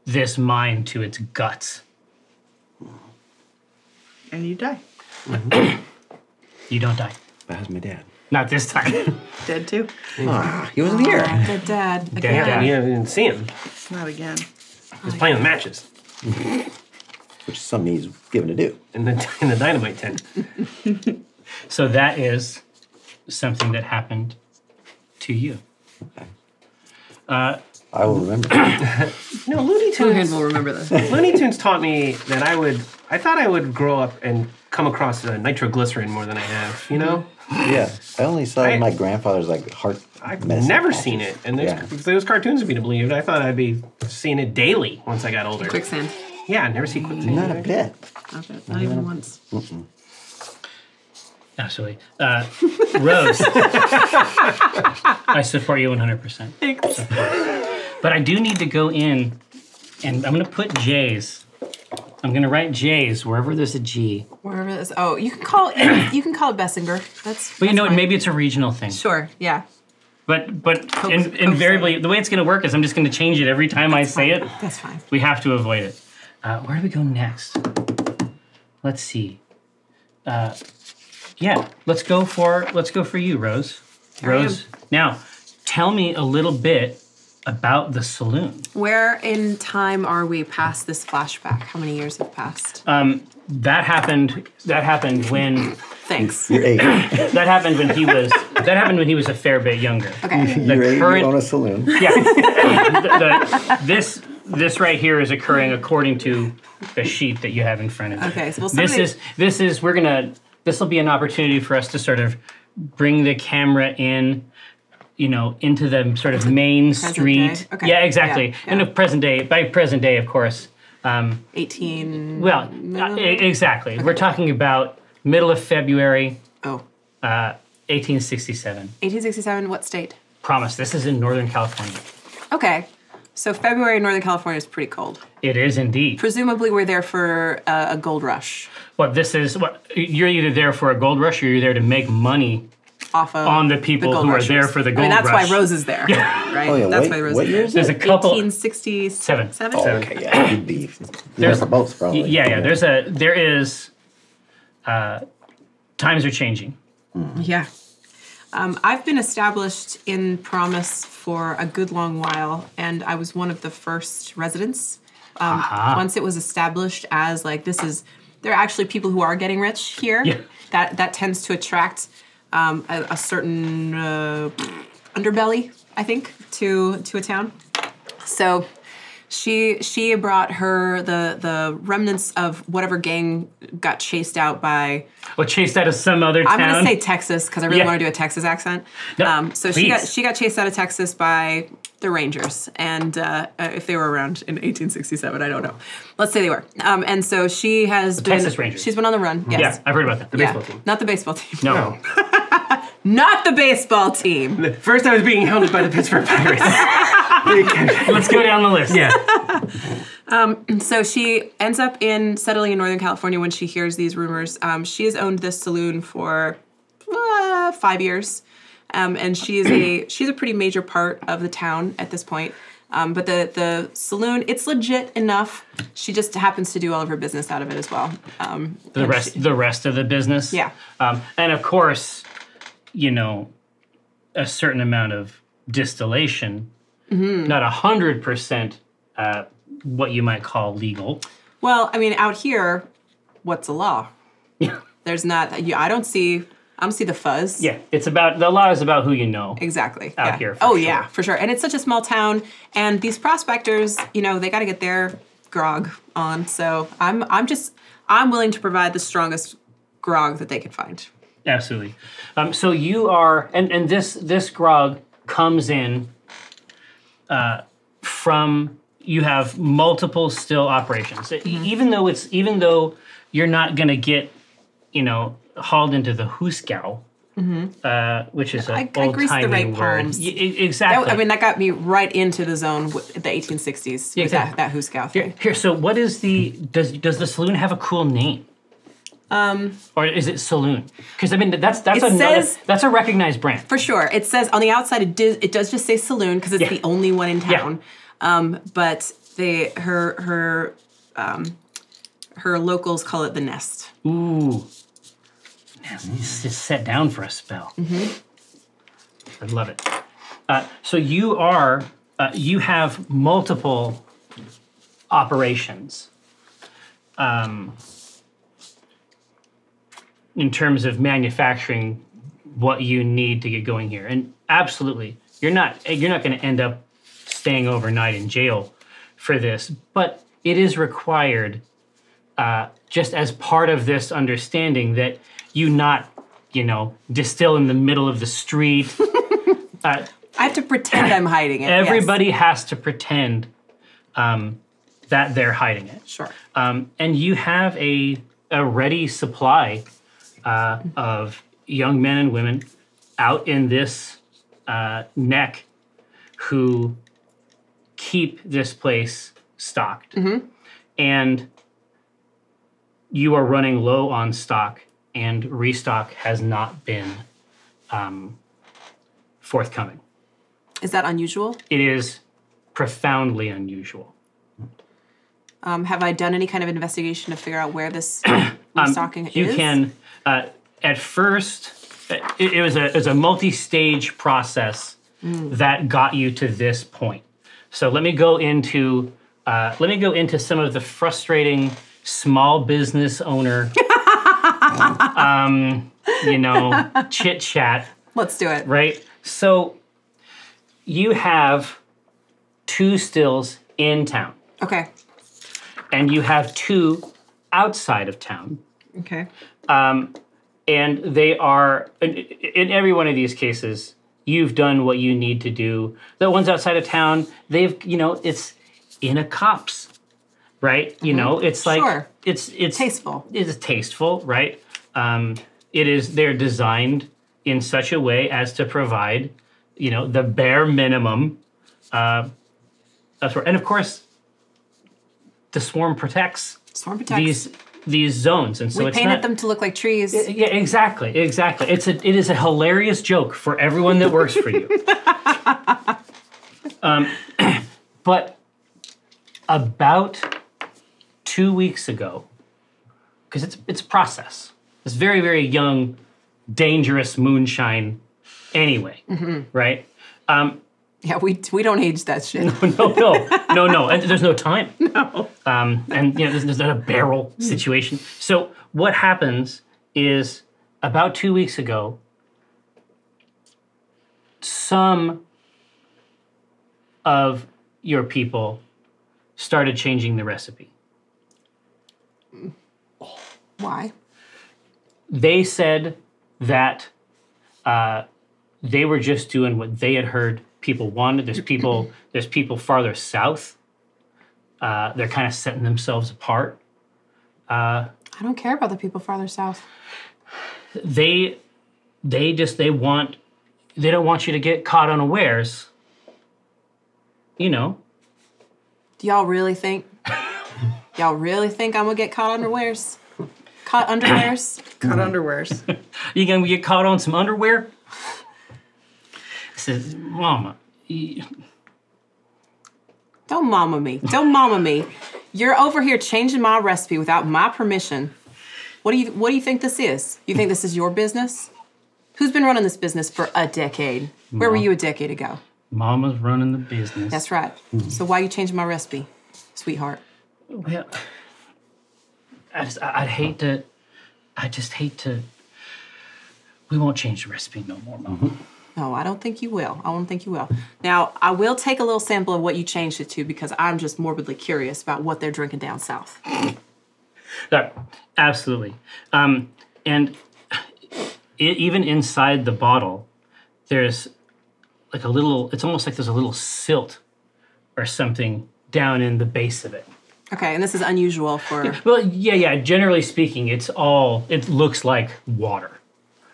this mine to its guts. And you die. Mm-hmm. You don't die. That was my dad. Not this time. Dead too? Ah, he wasn't here. Ah, dead dad. Again. Dead dad. You didn't see him. Not again. He's playing with matches. Which is something he's given to do. In the, in the dynamite tent. So that is something that happened to you. Okay. Uh, I will remember. No, Looney Tunes will remember this. Looney Tunes taught me that I would, I thought I would grow up and come across uh, nitroglycerin more than I have, you know? Yeah, I only saw I, my grandfather's like heart. I've never office. seen it, and those, yeah. those cartoons would be to believe. I thought I'd be seeing it daily once I got older. Quicksand. Yeah, I never see quicksand. Not a bit. Not, not, not even once. Mm-mm. Actually, uh, Rose, I support you one hundred percent. Thanks. Support. But I do need to go in, and I'm going to put J's. I'm gonna write J's wherever there's a G. Wherever there's oh, you can call it you can call it Bessinger. That's But well, you know what, maybe it's a regional thing. Sure, yeah. But but Coke, in, Coke invariably Coke. the way it's gonna work is I'm just gonna change it every time that's I say fine. it. That's fine. We have to avoid it. Uh, where do we go next? Let's see. Uh, yeah, let's go for let's go for you, Rose. There Rose. Now, tell me a little bit about the saloon. Where in time are we past this flashback? How many years have passed? Um, that happened. That happened when. Thanks. You're eight. That happened when he was. That happened when he was a fair bit younger. Okay. You're the eight. Current, you own a saloon. Yeah. the, the, this this right here is occurring according to the sheet that you have in front of you. Okay. So we'll this is this is we're gonna. This will be an opportunity for us to sort of bring the camera in. You know, into the sort of main street. Okay. Yeah, exactly. Yeah, yeah. And of present day, by present day, of course. Um, eighteen. Well, uh, exactly. Okay. We're talking about middle of February. Oh. Uh, eighteen sixty-seven. eighteen sixty-seven, what state? Promise. This is in Northern California. Okay. So February in Northern California is pretty cold. It is indeed. Presumably we're there for uh, a gold rush. Well, this is, well, you're either there for a gold rush or you're there to make money off of on the people the who are there for the gold rush. I mean, that's rush. why Rose is there, right? Oh, yeah. That's why Rose. What year is there? There's a couple. eighteen sixty-seven. Seven. Oh, okay, yeah. You'd be, there's for both, probably. Yeah, yeah. There's a. There is. Uh, times are changing. Mm-hmm. Yeah. Um, I've been established in Promise for a good long while, and I was one of the first residents. Um, uh-huh. Once it was established as like this is, there are actually people who are getting rich here. Yeah. That that tends to attract um, a, a certain uh, underbelly, I think, to to a town. So she she brought her the the remnants of whatever gang got chased out by. Well, chased out of some other town. I'm going to say Texas because I really yeah. want to do a Texas accent. No, um, so please. she got she got chased out of Texas by the Rangers, and uh, if they were around in eighteen sixty-seven, I don't know. Let's say they were. Um, and so she has the been. Texas Rangers. She's been on the run. Yes. Yeah, I've heard about that. The yeah. baseball team. Not the baseball team. No. Not the baseball team. First, I was being hounded by the Pittsburgh Pirates. Let's go down the list. Yeah. Um, so she ends up in settling in Northern California when she hears these rumors. Um, she has owned this saloon for uh, five years, um, and she is a she's a pretty major part of the town at this point. Um, but the the saloon, it's legit enough. She just happens to do all of her business out of it as well. Um, the rest she, the rest of the business. Yeah. Um, and of course, you know, a certain amount of distillation, mm-hmm. not one hundred percent uh, what you might call legal. Well, I mean, out here, what's the law? Yeah. There's not, you, I don't see, I don't see the fuzz. Yeah, it's about, the law is about who you know. Exactly. Out yeah. here, for Oh, sure. yeah, for sure. And it's such a small town, and these prospectors, you know, they got to get their grog on. So I'm, I'm just, I'm willing to provide the strongest grog that they can find. Absolutely. Um, so you are, and, and this this grog comes in uh, from. You have multiple still operations, mm-hmm. even though it's even though you're not going to get, you know, hauled into the Hooskow, mm-hmm. uh, which is an old timey right word. Y- exactly. That, I mean, that got me right into the zone with the eighteen sixties. Yeah, exactly. That, that Hooskow thing. Here, here. So, what is the does does the saloon have a cool name? Um, or is it saloon? Because I mean, that's that's another, says, that's a recognized brand for sure. It says on the outside it does it does just say saloon because it's yeah. the only one in town. Yeah. Um, but they her her um, her locals call it the Nest. Ooh, just sit down for a spell. Mm-hmm. I love it. Uh, so you are uh, you have multiple operations. Um. In terms of manufacturing what you need to get going here. And absolutely, you're not you're not going to end up staying overnight in jail for this, but it is required uh, just as part of this understanding that you not, you know, distill in the middle of the street. uh, I have to pretend I'm hiding it. Everybody yes. has to pretend um, that they're hiding it. Sure. Um, and you have a, a ready supply Uh, of young men and women out in this uh, neck who keep this place stocked. Mm-hmm. And you are running low on stock, and restock has not been um, forthcoming. Is that unusual? It is profoundly unusual. Um, have I done any kind of investigation to figure out where this restocking um, you is? You can... Uh, at first, it, it, was a, it was a multi-stage process mm. that got you to this point. So let me go into uh, let me go into some of the frustrating small business owner, um, you know, chit chat. Let's do it. Right. So you have two stills in town. Okay. And you have two outside of town. Okay. Um, and they are, in, in every one of these cases, you've done what you need to do. The ones outside of town, they've, you know, it's in a copse, right? You mm-hmm. know, it's like, sure. it's, it's tasteful. It's tasteful, right? Um, it is, they're designed in such a way as to provide, you know, the bare minimum. Uh, and of course, the swarm protects. Storm protects these these zones, and so we it's painted not, them to look like trees. It, yeah, exactly, exactly. It's a it is a hilarious joke for everyone that works for you. um, but about two weeks ago, because it's it's a process. It's very very young, dangerous moonshine. Anyway, mm-hmm. right? Um, yeah, we we don't age that shit. No, no, no, no, no. And there's no time. No. Um, and you know, there's, there's not a barrel situation. So what happens is about two weeks ago, some of your people started changing the recipe. Why? They said that uh, they were just doing what they had heard people wanted. There's people, there's people farther south. Uh, they're kind of setting themselves apart. Uh, I don't care about the people farther south. They, they just, they want, they don't want you to get caught unawares. You know. Do y'all really think, y'all really think I'm gonna get caught unawares? Caught underwears? Caught underwears. You gonna get caught on some underwear? I says, Mama. Don't mama me. Don't mama me. You're over here changing my recipe without my permission. What do you What do you think this is? You think this is your business? Who's been running this business for a decade? Where Mom, were you a decade ago? Mama's running the business. That's right. Mm-hmm. So why are you changing my recipe, sweetheart? Well, I just, I'd hate to, I just hate to, we won't change the recipe no more, Mama. No, I don't think you will. I don't think you will. Now, I will take a little sample of what you changed it to because I'm just morbidly curious about what they're drinking down south. That, absolutely. Um, and it, even inside the bottle, there's like a little, it's almost like there's a little silt or something down in the base of it. Okay, and this is unusual for... Yeah, well, yeah, yeah, generally speaking, it's all, it looks like water,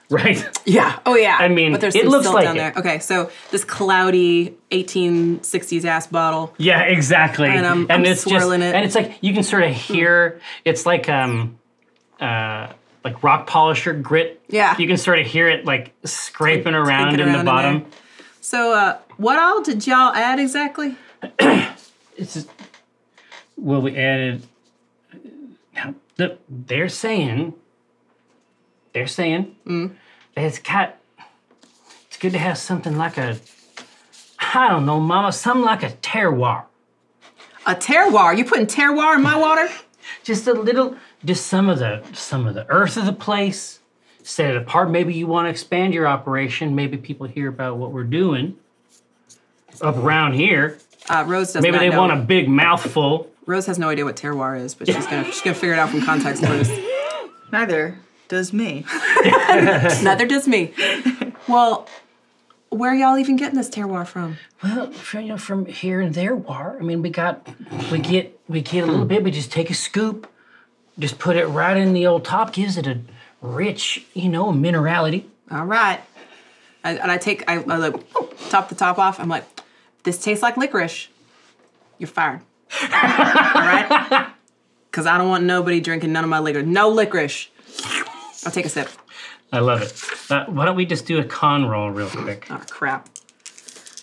right? Yeah, oh yeah. I mean, but there's it looks like down it. There. Okay, so this cloudy eighteen sixties-ass bottle. Yeah, exactly. And I'm, and I'm it's swirling just, it. And it's like, you can sort of hear, it's like um, uh, like rock polisher grit. Yeah. You can sort of hear it like scraping like, around in around the bottom. In so uh, what all did y'all add exactly? It's just, well, we added, now, the, they're saying, they're saying, mm. that it's got, it's good to have something like a, I don't know, Mama, something like a terroir. A terroir? You putting terroir in my water? Just a little, just some of the, some of the earth of the place, set it apart. Maybe you want to expand your operation. Maybe people hear about what we're doing up around here. Uh, Rose does Maybe not they know. want a big mouthful. Rose has no idea what terroir is, but she's gonna she's gonna figure it out from context clues. Neither does me. Neither does me. Well, where are y'all even getting this terroir from? Well, you know, from here and there, war. I mean, we got we get we get a little bit. We just take a scoop, just put it right in the old top. Gives it a rich, you know, minerality. All right. I, and I take I, I like top the top off. I'm like, this tastes like licorice. You're fired. All right? Because I don't want nobody drinking none of my liquor. No licorice. I'll take a sip. I love it. Uh, why don't we just do a con roll real quick? Oh, crap.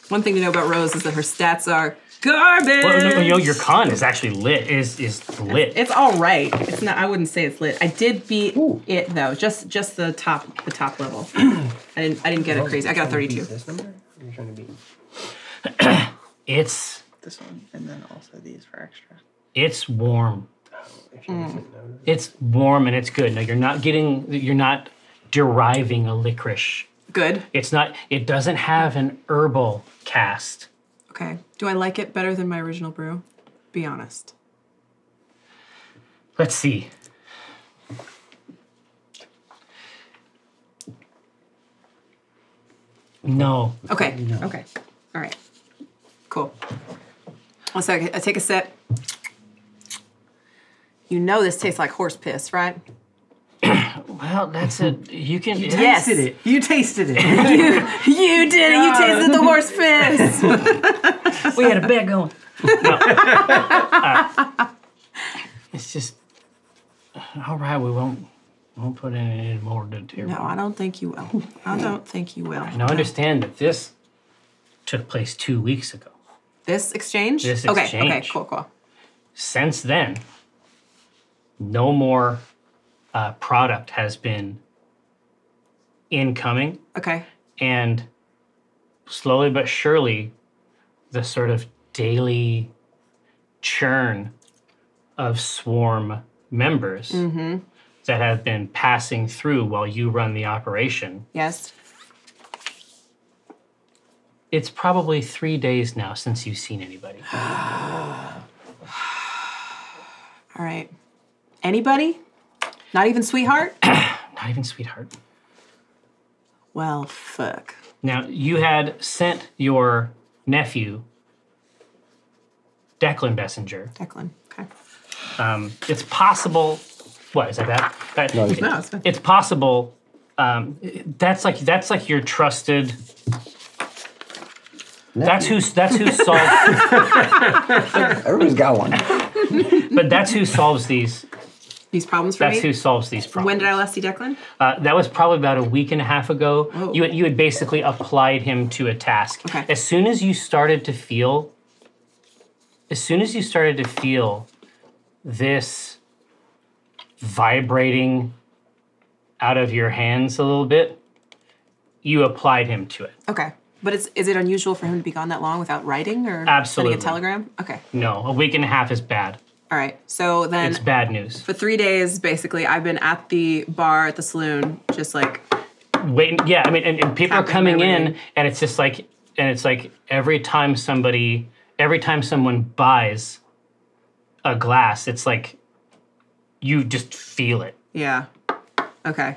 One thing to know about Rose is that her stats are garbage. Well, no, no, your con is actually lit. Is is lit. It's all right. It's not. I wouldn't say it's lit. I did beat Ooh. it though. Just just the top the top level. I didn't I didn't get it crazy. I got a thirty-two. This number? You're trying to beat. It's this one, and then also these for extra. It's warm. Oh, if you mm. didn't know. It's warm and it's good. Now you're not getting, you're not deriving a licorice. Good. It's not. It doesn't have an herbal cast. Okay. Do I like it better than my original brew? Be honest. Let's see. No. Okay. No. Okay. All right. Cool. So I take a sip. You know this tastes like horse piss, right? Well, that's a you can. You tasted yes. it. You tasted it. you, you did it. You tasted the horse piss. We had a bet going. No. Uh, it's just All right, we won't won't put in any more deterioration. No, I don't think you will. I don't think you will. Now, I understand that this took place two weeks ago. This exchange? This exchange. Okay, okay, cool, cool. Since then, no more uh, product has been incoming. Okay. And slowly but surely, the sort of daily churn of swarm members mm-hmm. that have been passing through while you run the operation. Yes. It's probably three days now since you've seen anybody. All right. Anybody? Not even Sweetheart? Not even Sweetheart. Well, fuck. Now, you had sent your nephew, Declan Bessinger. Declan, okay. Um, it's possible, what, is that bad? That, no, it, no, it's bad. It's possible, um, that's like that's like your trusted, nephew. that's who, that's who solves. Everybody's got one. But that's who solves these. These problems for That's me? That's who solves these problems. When did I last see Declan? Uh, that was probably about a week and a half ago. Oh. You, you had basically applied him to a task. Okay. As soon as you started to feel, as soon as you started to feel this vibrating out of your hands a little bit, you applied him to it. Okay. But it's, is it unusual for him to be gone that long without writing or Absolutely. sending a telegram? Okay. No, a week and a half is bad. All right, so then it's bad news. For three days, basically, I've been at the bar at the saloon, just like waiting. Yeah, I mean, and, and people are coming in, and it's just like, and it's like every time somebody, every time someone buys a glass, it's like you just feel it. Yeah. Okay.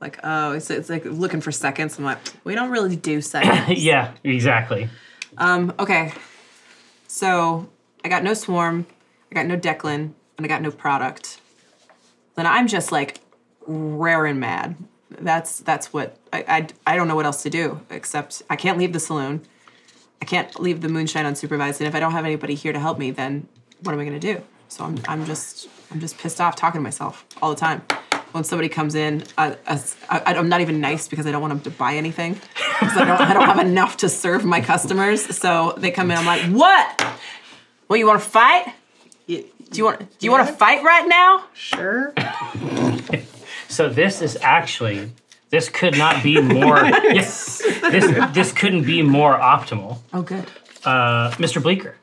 Like oh, it's it's like looking for seconds. I'm like, we don't really do seconds. Yeah, exactly. Um. Okay. So I got no swarm. I got no Declan, and I got no product. Then I'm just like raring mad. That's that's what, I, I, I don't know what else to do, except I can't leave the saloon. I can't leave the moonshine unsupervised, and if I don't have anybody here to help me, then what am I gonna do? So I'm I'm just I'm just pissed off talking to myself all the time. When somebody comes in, I, I, I'm not even nice because I don't want them to buy anything. Because I don't, I don't have enough to serve my customers. So they come in, I'm like, what? What, you wanna fight? Do you want? Do you yeah. want to fight right now? Sure. So this is actually, this could not be more. Yes, this this couldn't be more optimal. Oh, good. Uh, Mister Bleeker.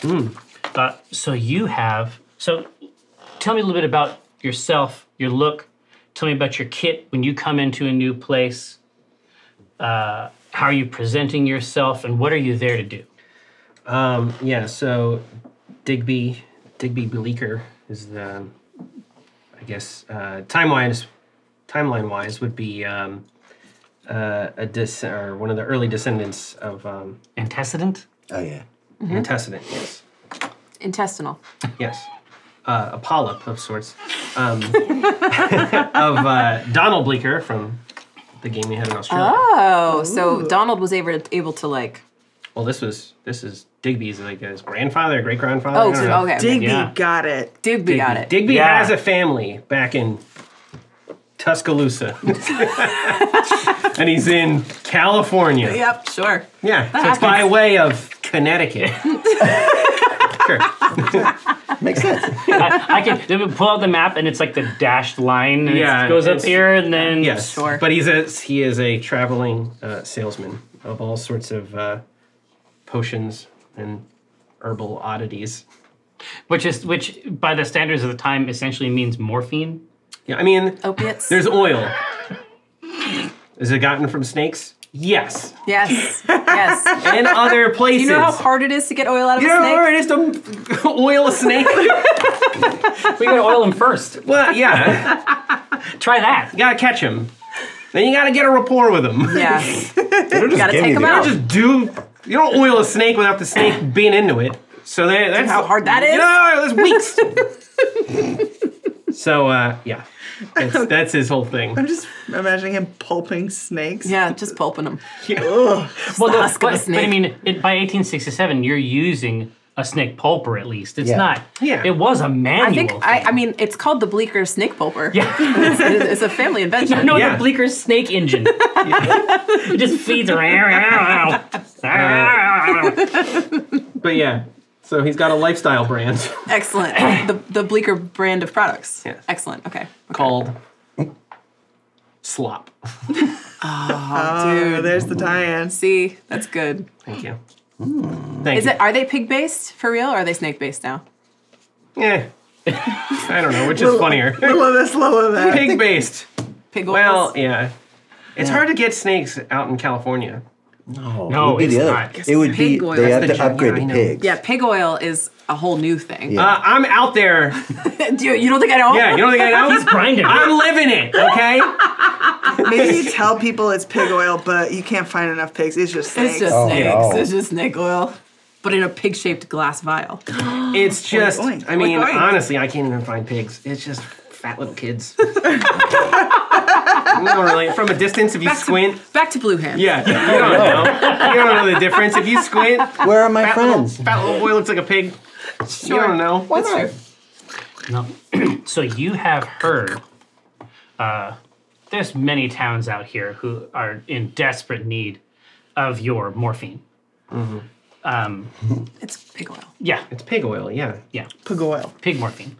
Mm. Uh, so you have. So tell me a little bit about yourself, your look. Tell me about your kit when you come into a new place. Uh, how are you presenting yourself, and what are you there to do? Um, yeah. So Digby. Digby Bleeker is the, I guess, uh, timeline-wise, timeline-wise would be um, uh, a dis or one of the early descendants of um, antecedent. Oh yeah, mm-hmm. antecedent. Yes. Intestinal. Yes, uh, a polyp of sorts um, of uh, Donald Bleeker from the game we had in Australia. Oh, Ooh. so Donald was able to, able to like. Well, this was this is. Digby's like his grandfather, great grandfather. Oh, so, okay. Digby yeah. got it. Digby, Digby got it. Digby yeah. has a family back in Tuscaloosa, and he's in California. Yep, sure. Yeah, that so happens. It's by way of Connecticut. Sure, makes sense. I, I can pull out the map, and it's like the dashed line. And yeah, it goes up here, and then yes, sure. But he's a, he is a traveling uh, salesman of all sorts of uh, potions. And herbal oddities, which is which by the standards of the time essentially means morphine. Yeah, I mean opiates. There's oil. Is it gotten from snakes? Yes. Yes. Yes. And other places. Do you know how hard it is to get oil out of you a snake? You know how hard it is to oil a snake? We gotta oil him first. Well, yeah. Try that. You gotta catch him. Then you gotta get a rapport with him. Yeah. You gotta take him out. Just do. You don't oil a snake without the snake being into it. So they, that's how hard that is. You no, know, that's weeks. So uh, yeah, that's, that's his whole thing. I'm just imagining him pulping snakes. Yeah, just pulping them. Yeah. Well, the, but, but I mean, it, by eighteen sixty-seven, you're using a snake pulper, at least. It's yeah. not, yeah. it was a manual. I think, I, I mean, it's called the Bleeker snake pulper. Yeah. it's, it's a family invention. You know, yeah. the Bleeker snake engine. It just feeds around. uh, but yeah, so he's got a lifestyle brand. Excellent. the, the Bleeker brand of products. Yes. Excellent, okay. okay. Called Slop. Oh, dude. Oh, there's the tie-in. See, that's good. Thank you. Thank Is you. It? Are they pig based for real, or are they snake based now? Yeah, I don't know. Which is funnier? Little of this, little of that. Pig based. Pig. Well, yeah. It's yeah. hard to get snakes out in California. No, no, it would be it's not. It would pig be oil. They That's have the to upgrade to pigs. Yeah, pig oil is a whole new thing. Yeah. Uh, I'm out there. Do you, you don't think I know? Yeah, you don't think I know? He's grinding. I'm living it. Okay. Maybe you tell people it's pig oil, but you can't find enough pigs. It's just snakes. It's just oh, snakes. No. It's just snake oil, but in a pig-shaped glass vial. It's just. Oink, oink. I mean, oink, oink. honestly, I can't even find pigs. It's just fat little kids. Literally, from a distance, if you back squint. To, back to Blue Hand. Yeah, you don't know. You don't know the difference. If you squint. Where are my fat friends? Little, fat little boy looks like a pig. Sure. You don't know. Why not? No. So you have heard, uh, there's many towns out here who are in desperate need of your morphine. Mm-hmm. Um, it's pig oil. Yeah. It's pig oil, yeah. Yeah. Pig oil. Pig morphine.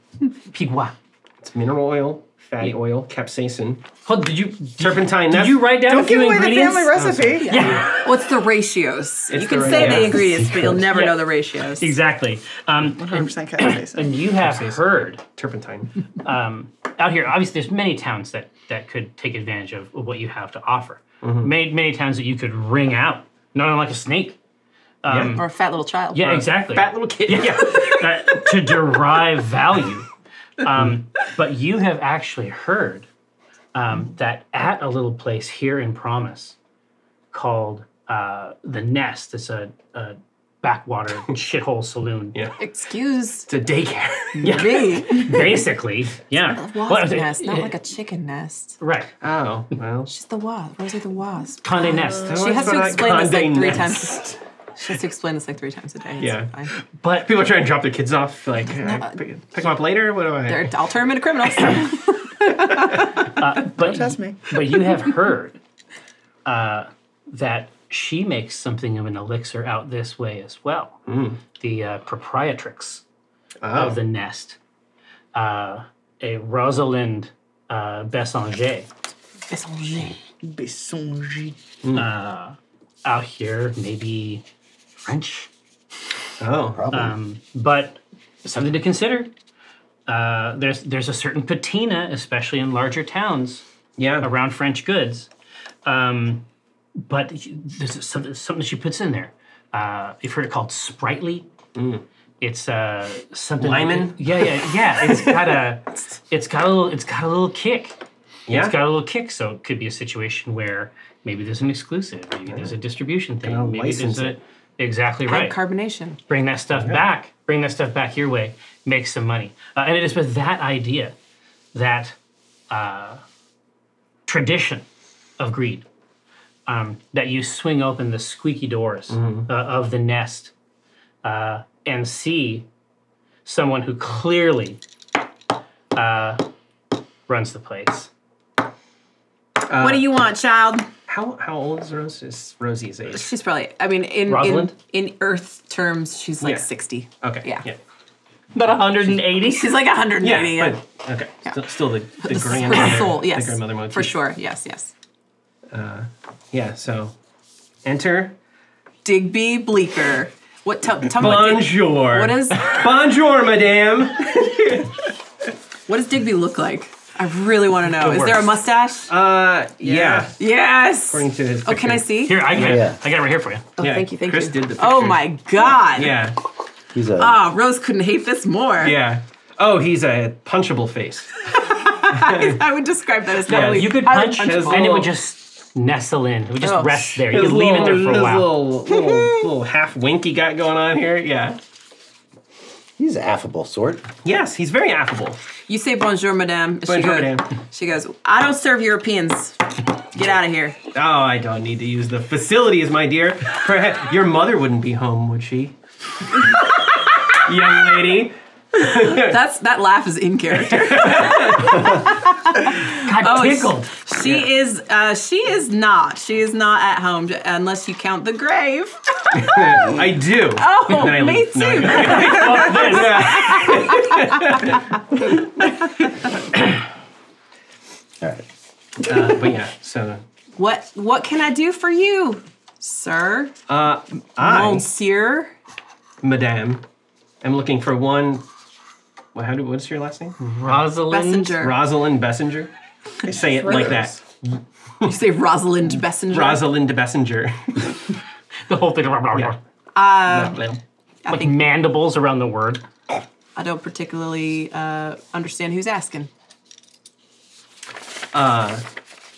Pig oil. It's mineral oil. Fatty yeah. oil, capsaicin. Hold, did you did turpentine? Did you write down don't a few ingredients? Don't give away the family recipe. Oh, yeah. What's the ratios? It's you can the say the ingredients, but you'll never yeah. know the ratios. Exactly. Um, one hundred percent capsaicin. And you have capsaicin. heard turpentine um, out here. Obviously, there's many towns that that could take advantage of what you have to offer. Mm-hmm. Many many towns that you could wring out, not unlike a snake. Um, yeah. Or a fat little child. Yeah, exactly. Fat little kid. Yeah. yeah. uh, to derive value. Um, but you have actually heard um, that at a little place here in Promise called uh, The Nest. It's a, a backwater shithole saloon. Yeah. Excuse. It's a daycare. yeah. Basically. Yeah. It's a wasp well, nest, it, not like a chicken nest. Right. Oh, well. She's the wasp. Rosie the wasp. Condé uh, Nest. She has, like like Condé like Nest. she has to explain this like three times. She has to explain this like three times a day. Yeah. It's fine. But people try and drop their kids off. Like, no, I pick, pick them up later? What do I? They're, I'll turn them into criminals. uh, but, Don't test me. But you have heard uh, that she makes something of an elixir out this way as well. Mm. The uh, proprietrix oh. of The Nest, uh, a Rosalind uh, Bessinger. Bessinger. Bessinger. Mm. Uh, out here, maybe French. Oh, probably. Um, but something to consider. Uh, there's there's a certain patina, especially in larger towns, yeah, around French goods. Um, but there's something, something she puts in there. Uh, you've heard it called Sprightly. Mm. It's uh, something. Lyman. Like, yeah, yeah, yeah. It's got a. It's got a little. It's got a little kick. Yeah. It's got a little kick, so it could be a situation where maybe there's an exclusive, maybe yeah. there's a distribution thing, maybe license there's a it. exactly right. And carbonation. Bring that stuff yeah. back. Bring that stuff back your way. Make some money. Uh, and it is with that idea, that uh, tradition of greed, um, that you swing open the squeaky doors mm-hmm. uh, of The Nest uh, and see someone who clearly uh, runs the place. Uh, what do you want, child? How how old is Rose? Is Rosie's age? She's probably. I mean, in in, in Earth terms, she's like yeah. sixty. Okay. Yeah. yeah. About one hundred and eighty. She's like one hundred and eighty. Yeah. yeah. Okay. Yeah. Still, still the the, the grandmother. Soul, yes. The grandmother motif. For sure. Yes. Yes. Uh, yeah. So, enter Digby Bleeker. What? Tell, tell Bonjour. What is? Bonjour, madame. What does Digby look like? I really want to know. Is there a mustache? Uh, yeah. yeah. Yes. According to his picture. Oh, can I see? Here, I got it. Yeah. I got it right here for you. Oh, yeah. thank you, thank Kris you. Kris did the picture. Oh my God. Yeah. He's a. Ah, oh, Rose couldn't hate this more. Yeah. Oh, he's a punchable face. I would describe that as yeah, totally. You could punch, and it would just nestle in. It would just oh. rest there. You could leave it there for a while. Little, little, little half wink he got going on here. Yeah. He's an affable sort. Yes, he's very affable. You say bonjour, madame. Bonjour, she goes, madame. She goes, I don't serve Europeans. Get out of here. Oh, I don't need to use the facilities, my dear. Perhaps your mother wouldn't be home, would she? young lady. That's that laugh is in character. Got oh, tickled. She yeah. is. Uh, she is not. She is not at home unless you count the grave. I do. Oh, I me leave. too. No, I All right. Uh, but yeah. So. What What can I do for you, sir? Uh, I, Monsieur, Madame, I'm looking for one. What, how do, what's your last name? Rosalind Bessinger. Rosalind Bessinger. I say it like that. You say Rosalind Bessinger? Rosalind Bessinger. The whole thing. Yeah. Uh, no, like think, mandibles around the word. I don't particularly uh, understand who's asking. Uh,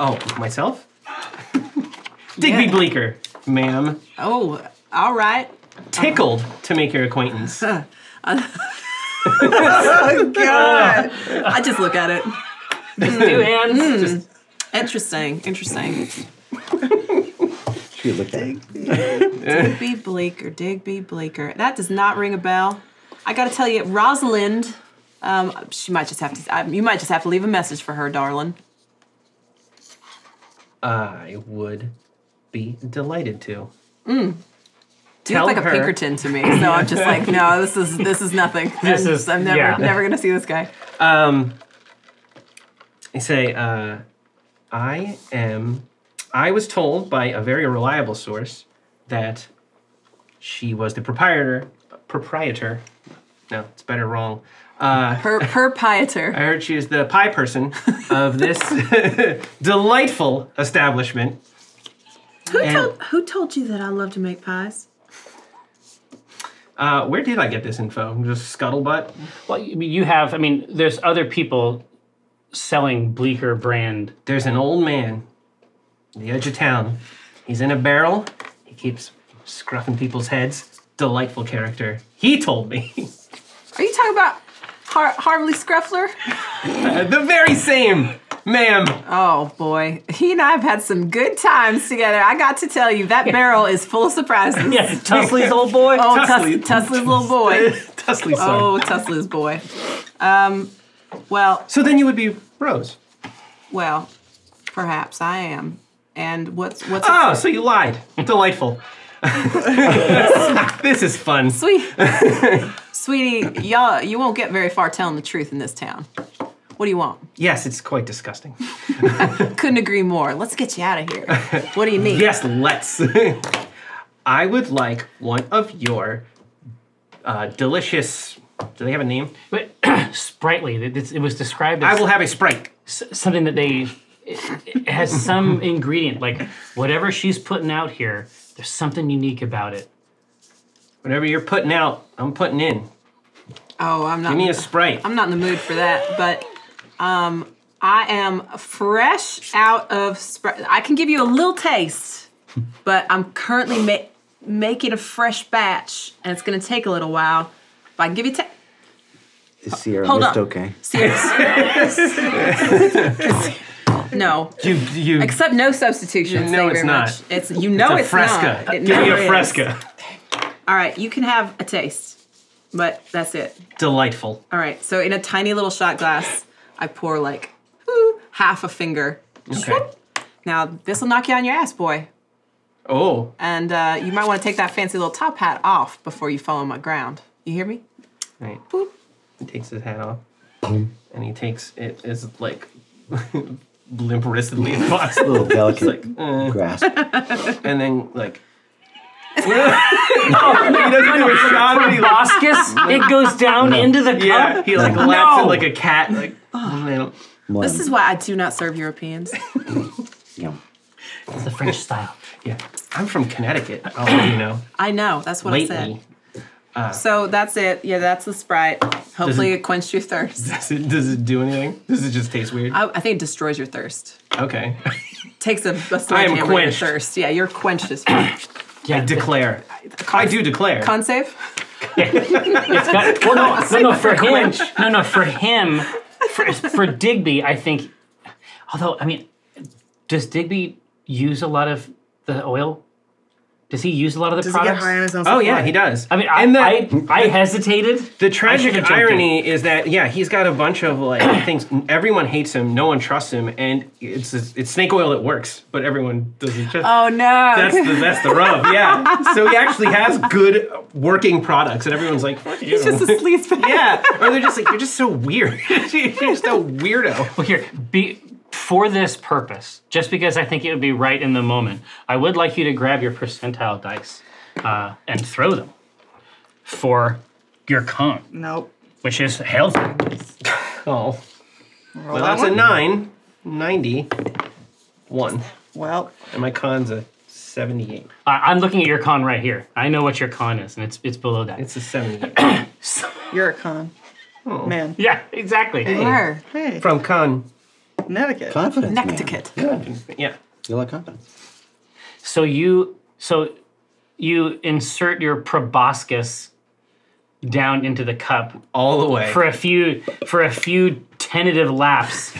oh, myself? Digby yeah. Bleeker, ma'am. Oh, all right. Tickled uh, to make your acquaintance. Uh, uh, Oh, God. I just look at it. Just two hands. Mm. Just. Interesting. Interesting. She looked at it. Digby Bleeker. Digby Bleeker. That does not ring a bell. I got to tell you, Rosalind. Um, she might just have to. I, you might just have to leave a message for her, darling. I would be delighted to. Mm. You look like her. a Pinkerton to me, so I'm just like, no, this is this is nothing. This is, I'm never yeah. never gonna see this guy. Um, I say, uh, I am. I was told by a very reliable source that she was the proprietor. Proprietor. No, it's better wrong. Uh, per proprietor. I heard she is the pie person of this delightful establishment. Who told, who told you that I love to make pies? Uh, where did I get this info? Just scuttlebutt? Well, you have, I mean, there's other people selling Bleeker brand. There's an old man on the edge of town. He's in a barrel. He keeps scruffing people's heads. Delightful character. He told me. Are you talking about Har Harley Scruffler? Uh, the very same, ma'am. Oh, boy. He and I have had some good times together. I got to tell you, that yeah. barrel is full of surprises. Yeah, Tussley's old boy. Oh, Tussley. Tussley's little boy. Tussley's son. Oh, Tussley's boy. Um, well. So then you would be Rose. Well, perhaps I am. And what's what's? Oh, so you lied. Delightful. This is fun. Sweet. Sweetie, y'all, you won't get very far telling the truth in this town. What do you want? Yes, it's quite disgusting. Couldn't agree more. Let's get you out of here. What do you need? Yes, let's. I would like one of your uh, delicious... Do they have a name? But, sprightly. It, it was described as... I will have a Sprite. Something that they... It, it has some ingredient. Like, whatever she's putting out here, there's something unique about it. Whatever you're putting out, I'm putting in. Oh, I'm not... Give me a Sprite. I'm not in the mood for that, but... Um, I am fresh out of Sprite. I can give you a little taste, but I'm currently ma making a fresh batch, and it's going to take a little while. If I can give you ta- Is Sierra Hold Mist on. okay? Sierra No. You, you, Except no substitutions. No, it's very not. Much. It's, you know it's, a it's not. It give me a Fresca. Is. All right, you can have a taste, but that's it. Delightful. All right, so in a tiny little shot glass... I pour like ooh, half a finger. Okay. Now this will knock you on your ass, boy. Oh. And uh, you might want to take that fancy little top hat off before you fall on my ground. You hear me? Right. Boop. He takes his hat off, and he takes it as like limp-wristedly across. A little delicate like, uh, grasp. And then like. No, he doesn't do a shot of hibiscus. It goes down no. into the cup. Yeah, he like no. laps it like a cat. Like, oh. This is why I do not serve Europeans. Yeah. It's the French style. Yeah, I'm from Connecticut. I'll let you know. I know. That's what Lately. I said. Uh, so that's it. Yeah, that's the Sprite. Hopefully, it, it quenched your thirst. Does it, does it do anything? Does it just taste weird? I, I think it destroys your thirst. Okay. Takes a, a sledgehammer to your thirst. Yeah, you're quenched as well. Yeah, I declare. Con I do declare. Con save? Yeah. It's got, well, no, no, no, for him, no, no, for him, for, for Digby, I think, although, I mean, does Digby use a lot of the oil? Does he use a lot of the does products? Does he get high on his own supply? Oh, yeah, he does. I mean, I, and the, I, I hesitated. The tragic irony is that, yeah, he's got a bunch of, like, things. Everyone hates him. No one trusts him. And it's it's snake oil that works, but everyone doesn't trust him. Oh, no. That's the, that's the rub, yeah. So he actually has good working products, and everyone's like, fuck you. He's just a sleazebag. Yeah, or they're just like, you're just so weird. You're just a weirdo. Well, here, be... For this purpose, just because I think it would be right in the moment, I would like you to grab your percentile dice uh, and throw them for your con. Nope. Which is healthy. Oh. Roll well, that that's one. A nine. ninety-one. Well. And my con's a seventy-eight. Uh, I'm looking at your con right here. I know what your con is, and it's it's below that. It's a seventy-eight. You're a con. Oh. Man. Yeah, exactly. You hey. Are. Hey. From con. Connecticut. Confidence. Connecticut. Yeah. yeah. You like confidence. So you so you insert your proboscis down into the cup all the way for a few for a few tentative laps.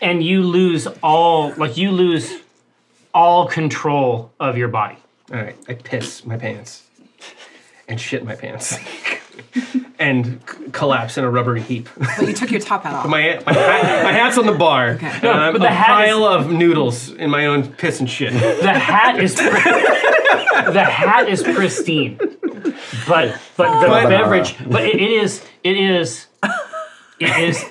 And you lose all like you lose all control of your body. All right. I piss my pants. And shit my pants. And c collapse in a rubbery heap. But you took your top hat off. my, my, hat, my hat's on the bar. Okay. And no, I'm but the a hat pile is, of noodles in my own piss and shit. The hat is the hat is pristine, but but the but, beverage. But it, it is it is it is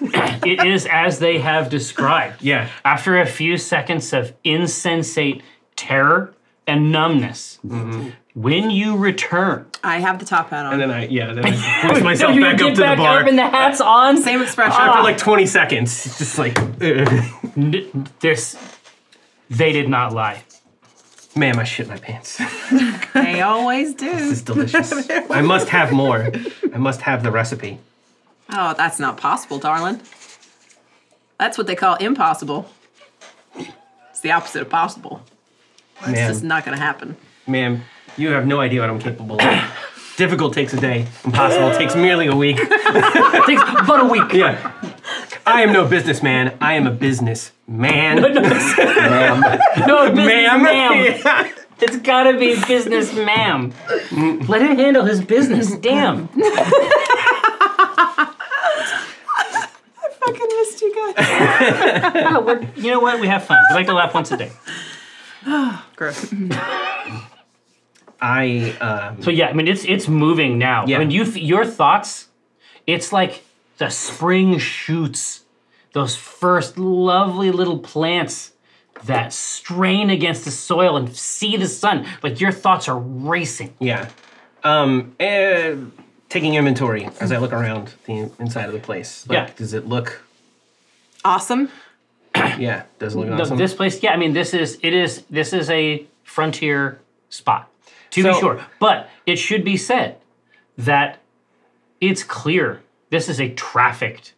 it is as they have described. Yeah. After a few seconds of insensate terror and numbness. Mm-hmm. When you return, I have the top hat on. And then I, yeah, then I push myself no, back up to back the bar. Up and the hat's on. Same expression. After uh, like twenty seconds, it's just like ugh. This. They did not lie, ma'am. I shit my pants. They always do. This is delicious. I must have more. I must have the recipe. Oh, that's not possible, darling. That's what they call impossible. It's the opposite of possible. It's just not going to happen, ma'am. You have no idea what I'm capable of. Difficult takes a day. Impossible takes merely a week. It takes but a week. Yeah. I am no businessman. I am a business man. No, no, ma'am. No, business ma'am. Ma'am. Yeah. It's gotta be business ma'am. Let him handle his business. Damn. I fucking missed you guys. No, we're, you know what? We have fun. We like to laugh once a day. Gross. I, um, so yeah, I mean it's it's moving now. Yeah. I mean you your thoughts, it's like the spring shoots, those first lovely little plants that strain against the soil and see the sun. Like your thoughts are racing. Yeah, um, and taking inventory as I look around the inside of the place. Like, yeah, does it look awesome? Yeah, does it look awesome? This place, yeah. I mean, this is it is this is a frontier spot. To so, be sure, but it should be said that it's clear this is a trafficked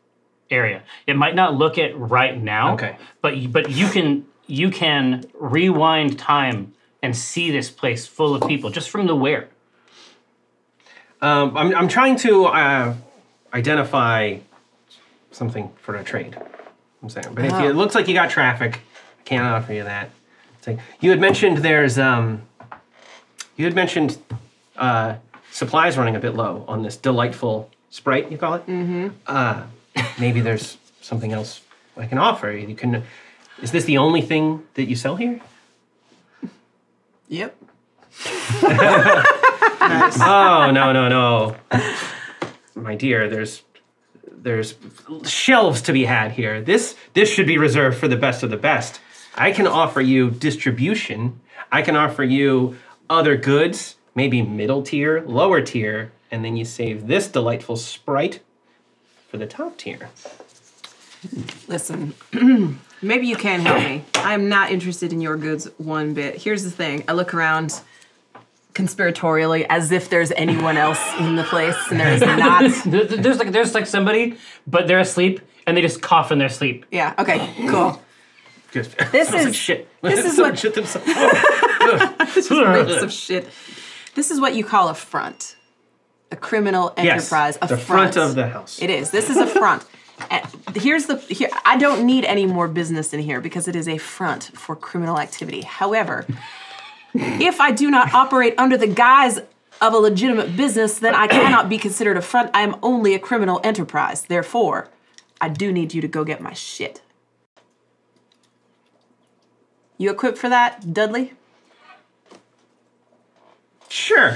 area. It might not look it right now, okay. but but you can you can rewind time and see this place full of people just from the where. Um, I'm I'm trying to uh, identify something for a trade. I'm saying, but oh. if you, it looks like you got traffic, I can't offer you that. It's like, you had mentioned there's. Um, You had mentioned uh, supplies running a bit low on this delightful Sprite, you call it? Mm-hmm. Uh, maybe there's something else I can offer. You can. Is this the only thing that you sell here? Yep. Nice. Oh, no, no, no. My dear, there's there's shelves to be had here. This this should be reserved for the best of the best. I can offer you distribution. I can offer you other goods, maybe middle tier, lower tier, and then you save this delightful Sprite for the top tier. Listen, maybe you can help me. I'm not interested in your goods one bit. Here's the thing. I look around conspiratorially as if there's anyone else in the place, and there is not. There's like there's like somebody, but they're asleep, and they just cough in their sleep. Yeah, okay, cool. Just, this is like shit. This is what shit themselves. This is of shit. This is what you call a front, a criminal enterprise. Yes, a the front. front of the house. It is. This is a front. And here's the. Here, I don't need any more business in here because it is a front for criminal activity. However, If I do not operate under the guise of a legitimate business, then I cannot be considered a front. I am only a criminal enterprise. Therefore, I do need you to go get my shit. You equipped for that, Dudley? Sure.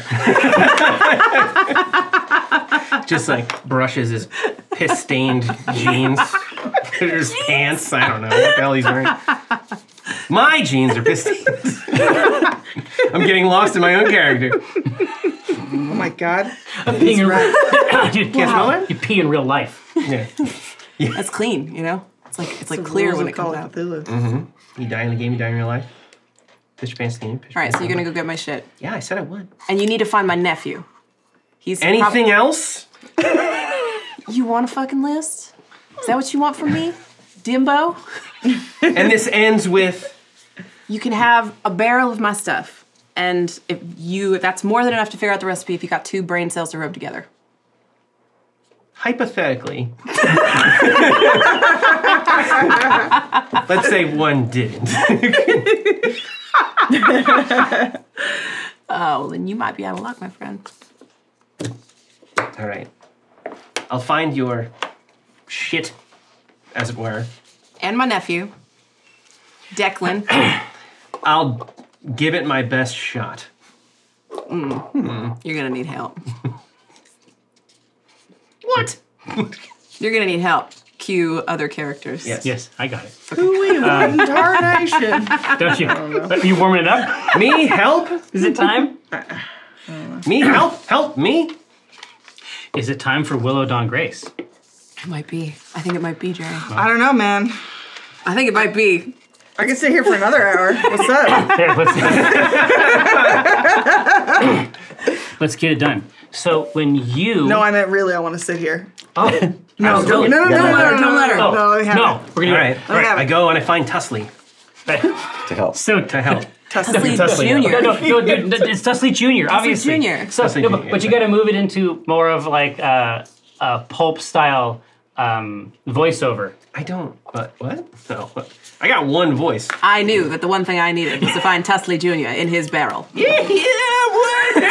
Just like brushes his piss-stained jeans, his pants. I don't know what the hell he's wearing. My jeans are piss-stained. I'm getting lost in my own character. Oh my god! I'm peeing in real. You can't smell it? You pee in real life. Yeah. Yeah. That's clean, you know. It's like it's, it's like clear when it comes out. Mm-hmm. You die in the game. You die in real life. Pitch pants game. All right, so you're gonna go get my shit. Yeah, I said I would. And you need to find my nephew. He's anything else? You want a fucking list? Is that what you want from me, Dimbo? And this ends with you can have a barrel of my stuff, and if you if that's more than enough to figure out the recipe, if you got two brain cells to rub together. Hypothetically, let's say one didn't. Oh, well, then you might be out of luck, my friend. All right. I'll find your shit, as it were. And my nephew, Declan. I'll give it my best shot. Mm. Hmm. You're going to need help. What? You're going to need help. Cue other characters. Yes, yes, I got it. Ooh, um, darnation. Don't you? Don't you warming it up? Me help? Is it time? Me help? Help me? Is it time for Willow Dawn Grace? It might be. I think it might be, Jerry. Well, I don't know, man. I think it might be. I can sit here for another hour. What's up? There, let's, let's get it done. So when you... No, I meant really I want to sit here. Oh, no, no, no, no, no, no, no, no, no, no, we have no, it. We're gonna do right. it. All right, I go and I find Tussley. To help. So to help. Tussley, Tussley Junior No, no, no, dude, it's Tussley Junior Tussley obviously. Junior So, Tussley no, but, Junior But you got to move it into more of like uh, a pulp style um, voiceover. I don't. But what? No. What? I got one voice. I knew that the one thing I needed was to find Tussley Junior in his barrel. Yeah, yeah, what?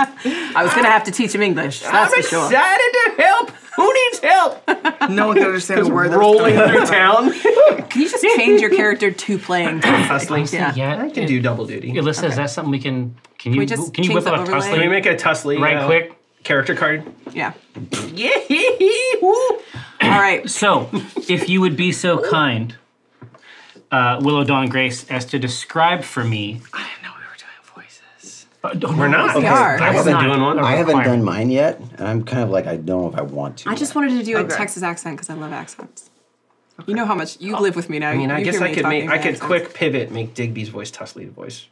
I was gonna have to teach him English. So that's I'm for sure. excited to help. Who needs help? No one can understand a word. Rolling through town. Can you just change your character to playing Tussley? Yeah. yeah, I can do double duty. Alyssa, okay. Is that something we can? Can you? Can, we just can you whip up a Tussley? Can we make a Tussley right uh, quick character card? Yeah. Yeah. All right. So, if you would be so kind, uh, Willow Dawn Grace, as to describe for me. I don't know. Uh, We're not. Okay. Are. I haven't, doing one I haven't done mine yet, and I'm kind of like I don't know if I want to. I just wanted to do okay. a Texas accent because I love accents. Okay. You know how much you oh. live with me now. I mean, you, I you guess I could make. I could accents. quick pivot, make Digby's voice Tussley's voice.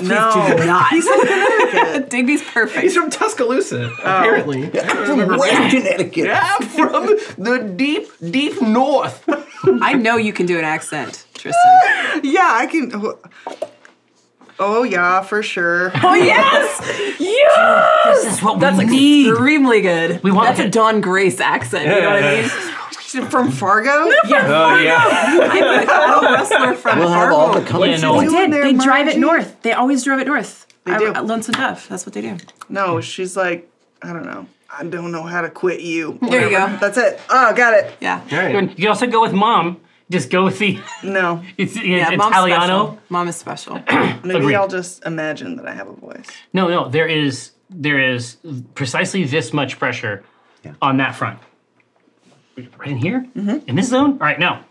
No, not. He's from Connecticut. Digby's perfect. He's from Tuscaloosa, apparently. Oh. I'm from West Connecticut. Yeah, I'm from the deep, deep north. I know you can do an accent, Tristan. Yeah, I can. Oh yeah, for sure. Oh yes, yes. This is what That's we need. That's extremely good. We want That's it. a Dawn Grace accent. Yeah. You know what I mean? From Fargo? Yeah. Oh yeah. I'm a cattle rustler from we'll Fargo. Have all the colors. Yeah, no. They did. They drive it north. They always drove it north. They do. Lonesome Dove. That's what they do. No, she's like, I don't know. I don't know how to quit you. Whatever. There you go. That's it. Oh, got it. Yeah. Right. You can also go with mom. Just go with the no. It's, it's yeah, mom's Italiano. Special. Mom is special. Maybe Agreed. I'll just imagine that I have a voice. No, no. There is there is precisely this much pressure yeah. on that front. Right in here, mm-hmm. in this zone. All right, now.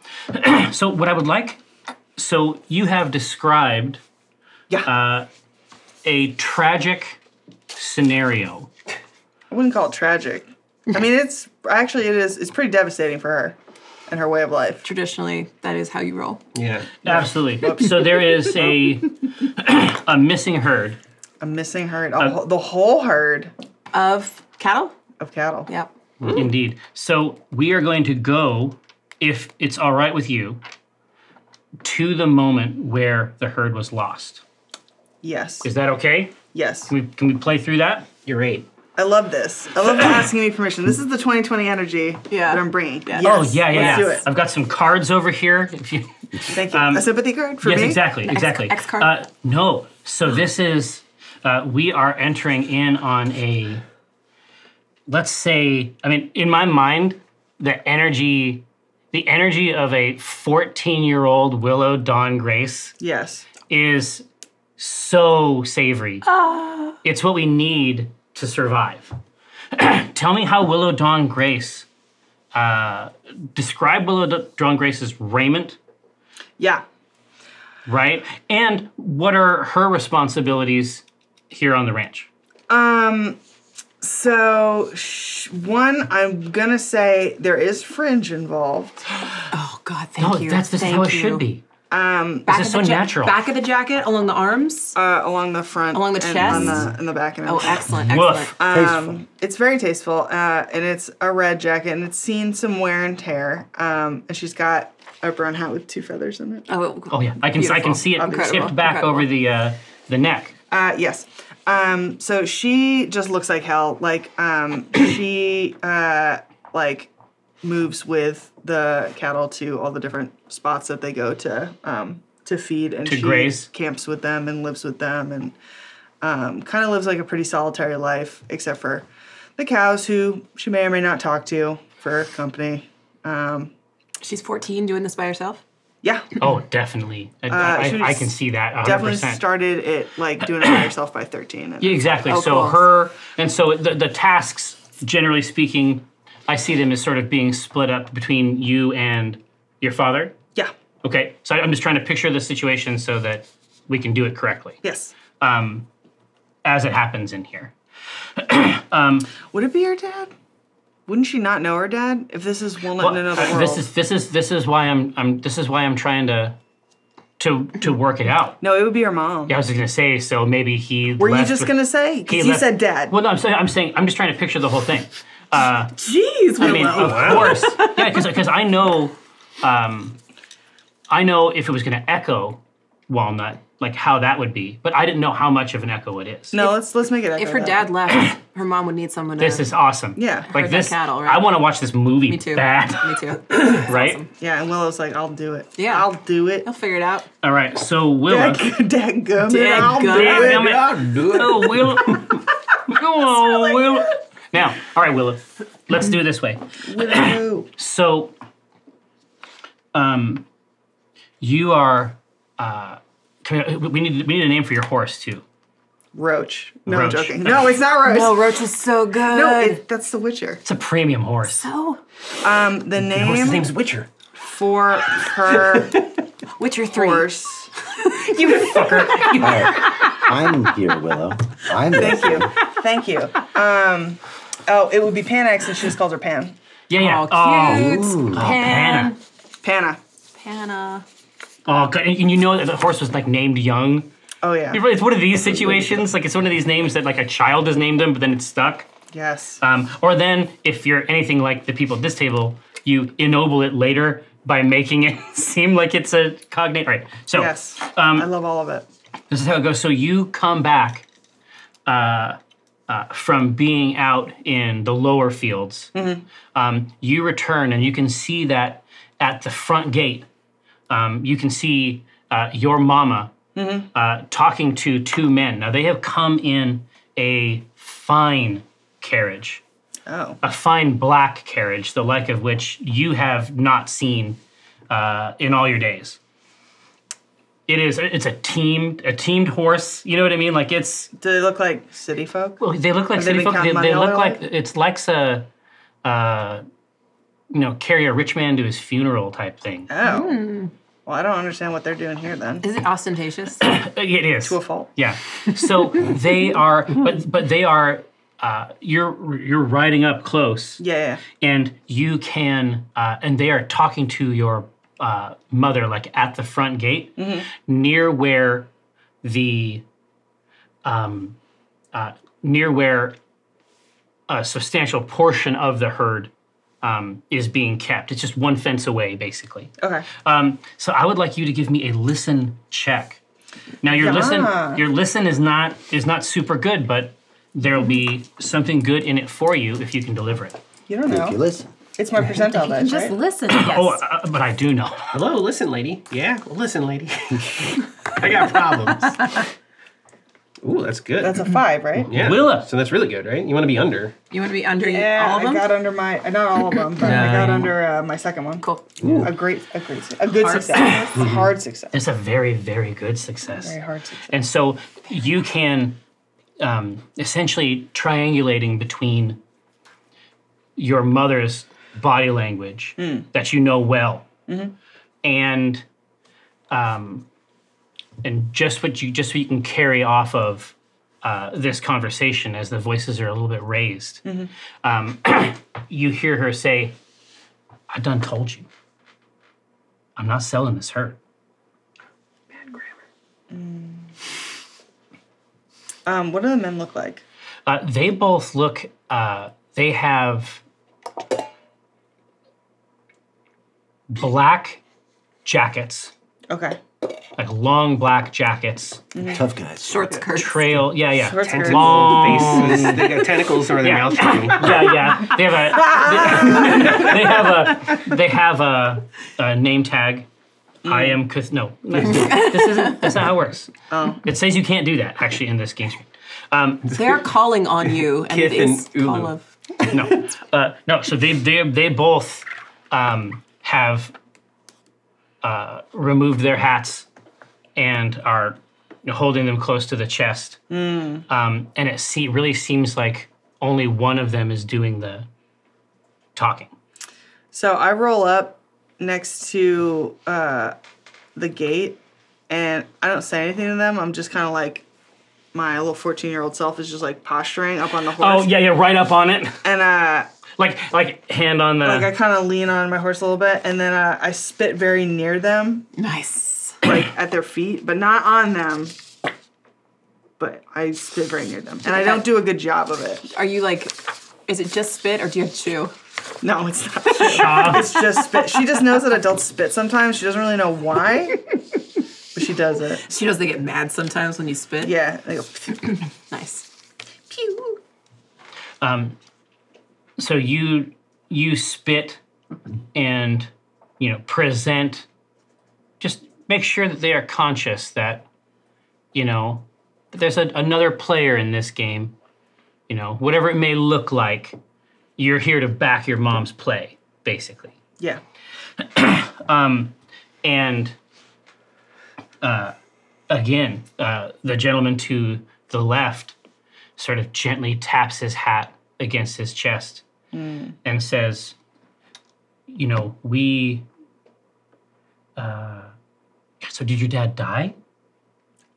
So what I would like. So you have described yeah. uh, a tragic scenario. I wouldn't call it tragic. I mean, it's actually it is. It's pretty devastating for her. And her way of life. Traditionally, that is how you roll. Yeah, yeah. Absolutely. Oops. So there is a a missing herd. A missing herd. A, the whole herd of cattle. Of cattle. Yep. Mm. Indeed. So we are going to go, if it's all right with you, to the moment where the herd was lost. Yes. Is that okay? Yes. Can we can we play through that? You're eight. I love this. I love asking me permission. This is the twenty twenty energy yeah. that I'm bringing. Yes. Oh, yeah, yeah, Let's yeah. do it. I've got some cards over here. If you Thank you. Um, a sympathy card for yes, me? Yes, exactly, exactly. X, X card? Uh, no. So this is, uh, we are entering in on a, let's say, I mean, in my mind, the energy, the energy of a fourteen-year-old Willow Dawn Grace yes. is so savory. Uh. It's what we need to survive. Tell me how Willow Dawn Grace, uh, describe Willow Dawn Grace's raiment. Yeah. Right? And what are her responsibilities here on the ranch? Um, so sh one, I'm going to say there is fringe involved. Oh, God, thank no, you. That's this thank how it you. should be. Um, this is so natural. Back of the jacket, along the arms? Uh, along the front. Along the chest? And on the, in the back. And oh, excellent, excellent. Um, it's very tasteful, uh, and it's a red jacket, and it's seen some wear and tear. Um, and she's got a brown hat with two feathers in it. Oh, oh yeah. I can, I can see it Incredible. tipped back Incredible. over the, uh, the neck. Uh, yes. Um, so she just looks like hell. Like, um, she, uh, like... moves with the cattle to all the different spots that they go to um, to feed and to she graze. Camps with them and lives with them and um, kind of lives like a pretty solitary life, except for the cows who she may or may not talk to for company. Um, She's fourteen doing this by herself? Yeah. Oh, definitely. I, uh, I, I can see that one hundred percent. Definitely started it like doing it by herself by thirteen. And yeah, exactly. Oh, so cool. her, and so the, the tasks, generally speaking, I see them as sort of being split up between you and your father? Yeah. Okay, so I'm just trying to picture the situation so that we can do it correctly. Yes. Um, as it happens in here. um, Would it be her dad? Wouldn't she not know her dad if this is Walnut well, in another uh, world? This is this is this is why I'm I'm this is why I'm trying to to to work it out. No, it would be her mom. Yeah, I was gonna say. So maybe he. Were left you just with, gonna say? Because you said dad. Well, no, I'm saying I'm saying I'm just trying to picture the whole thing. Uh, Jeez, Willow. I mean, of course. Yeah, because I know, um, I know if it was going to echo Walnut, like how that would be, but I didn't know how much of an echo it is. No, if, let's let's make it echo. If her dad way. left, her mom would need someone to This is awesome. Yeah. Like this, cattle, right? I want to watch this movie Me too. bad. Me too. Right? Awesome. Yeah, and Willow's like, I'll do it. Yeah. I'll do it. I'll figure it out. All right, so Willow. Dad, dad gum it, I'll do it. I'll do it. Oh, Willow. Oh, really Willow. Good. Now, all right, Willow, let's do it this way. Willow. So, um, you are, uh, we need, we need a name for your horse, too. Roach. No, Roach. I'm joking. No, it's not Roach. No, Roach is so good. No, it, that's The Witcher. It's a premium horse. So? Um, the name. The horse's name's Witcher. For her Witcher three. Horse. You fucker. You. Right. I'm here, Willow. I'm Thank here. you. Thank you. Um... Oh, it would be Panax, and she just calls her Pan. Yeah, yeah. Oh, cute. Ooh. Pan. Panna. Panna. Oh, God. And you know that the horse was, like, named Young. Oh, yeah. It's one of these situations. Like, it's one of these names that, like, a child has named him, but then it's stuck. Yes. Um, or then, if you're anything like the people at this table, you ennoble it later by making it seem like it's a cognate. All right. So, yes. Um, I love all of it. This is how it goes. So you come back. Uh... Uh, from being out in the lower fields, mm-hmm. um, you return and you can see that at the front gate, um, you can see uh, your mama mm-hmm. uh, talking to two men. Now they have come in a fine carriage, oh. a fine black carriage, the like of which you have not seen uh, in all your days. It is. It's a teamed, a teamed horse. You know what I mean? Like it's. Do they look like city folk? Well, they look like Have city they folk. They, they look like life? It's like a, uh, you know, carry a rich man to his funeral type thing. Oh. Mm. Well, I don't understand what they're doing here then. Is it ostentatious? It is to a fault. Yeah. So they are, but but they are. Uh, you're you're riding up close. Yeah. And you can, uh, and they are talking to your. Uh, mother, like at the front gate, mm-hmm. near where the, um, uh, near where a substantial portion of the herd um, is being kept. It's just one fence away, basically. Okay. Um, so I would like you to give me a listen check. Now your yeah. listen, your listen is not is not super good, but there'll be something good in it for you if you can deliver it. You don't know. If you listen. It's more percentile you can just right? listen. Yes. Oh, uh, but I do know. Hello, listen, lady. Yeah, well, listen, lady. I got problems. Ooh, that's good. That's a five, right? Yeah. Willa. So that's really good, right? You want to be under. You want to be under yeah, all of them? I got under my, not all of them, but no, I got no. under uh, my second one. Cool. Ooh. A great, a great, a good hard success. Success. Hard success. It's a very, very good success. Very hard success. And so you can um, essentially triangulating between your mother's body language mm. that you know well mm-hmm. and... Um, And just what you just so you can carry off of uh, this conversation as the voices are a little bit raised, mm-hmm. um, you hear her say, "I done told you. I'm not selling this hurt." Bad grammar. Mm. Um, what do the men look like? Uh, they both look. Uh, they have black jackets. Okay. Like long black jackets. Mm-hmm. Tough guys. Short skirts. Trail, yeah, yeah. Short skirts. Long faces. They got tentacles over their yeah. mouth. Yeah, yeah. They have a, they, they have a, they have a, a name tag. Mm. I am, no, this isn't, that's not how it works. Oh. It says you can't do that, actually, in this game screen. Um, They're calling on you, and it is and call of. No, uh, no, so they, they, they both um, have... Uh, removed their hats and are holding them close to the chest. Mm. Um, and it see, really seems like only one of them is doing the talking. So I roll up next to uh, the gate, and I don't say anything to them. I'm just kind of like, my little fourteen-year-old self is just like posturing up on the horse. Oh, yeah, yeah, right up on it. And uh Like, like hand on the... Like, I kind of lean on my horse a little bit, and then uh, I spit very near them. Nice. Like, at their feet, but not on them. But I spit very near them. And I don't do a good job of it. Are you, like... Is it just spit, or do you have chew? No, it's not chew. It's just spit. She just knows that adults spit sometimes. She doesn't really know why, but she does it. She knows they get mad sometimes when you spit? Yeah. They go... Nice. Pew. Um... So you you spit and, you know, present, just make sure that they are conscious that, you know, that there's a, another player in this game, you know, whatever it may look like, you're here to back your mom's play, basically. Yeah. um, and uh, again, uh, the gentleman to the left sort of gently taps his hat against his chest. Mm. And says, you know, we, uh, so did your dad die?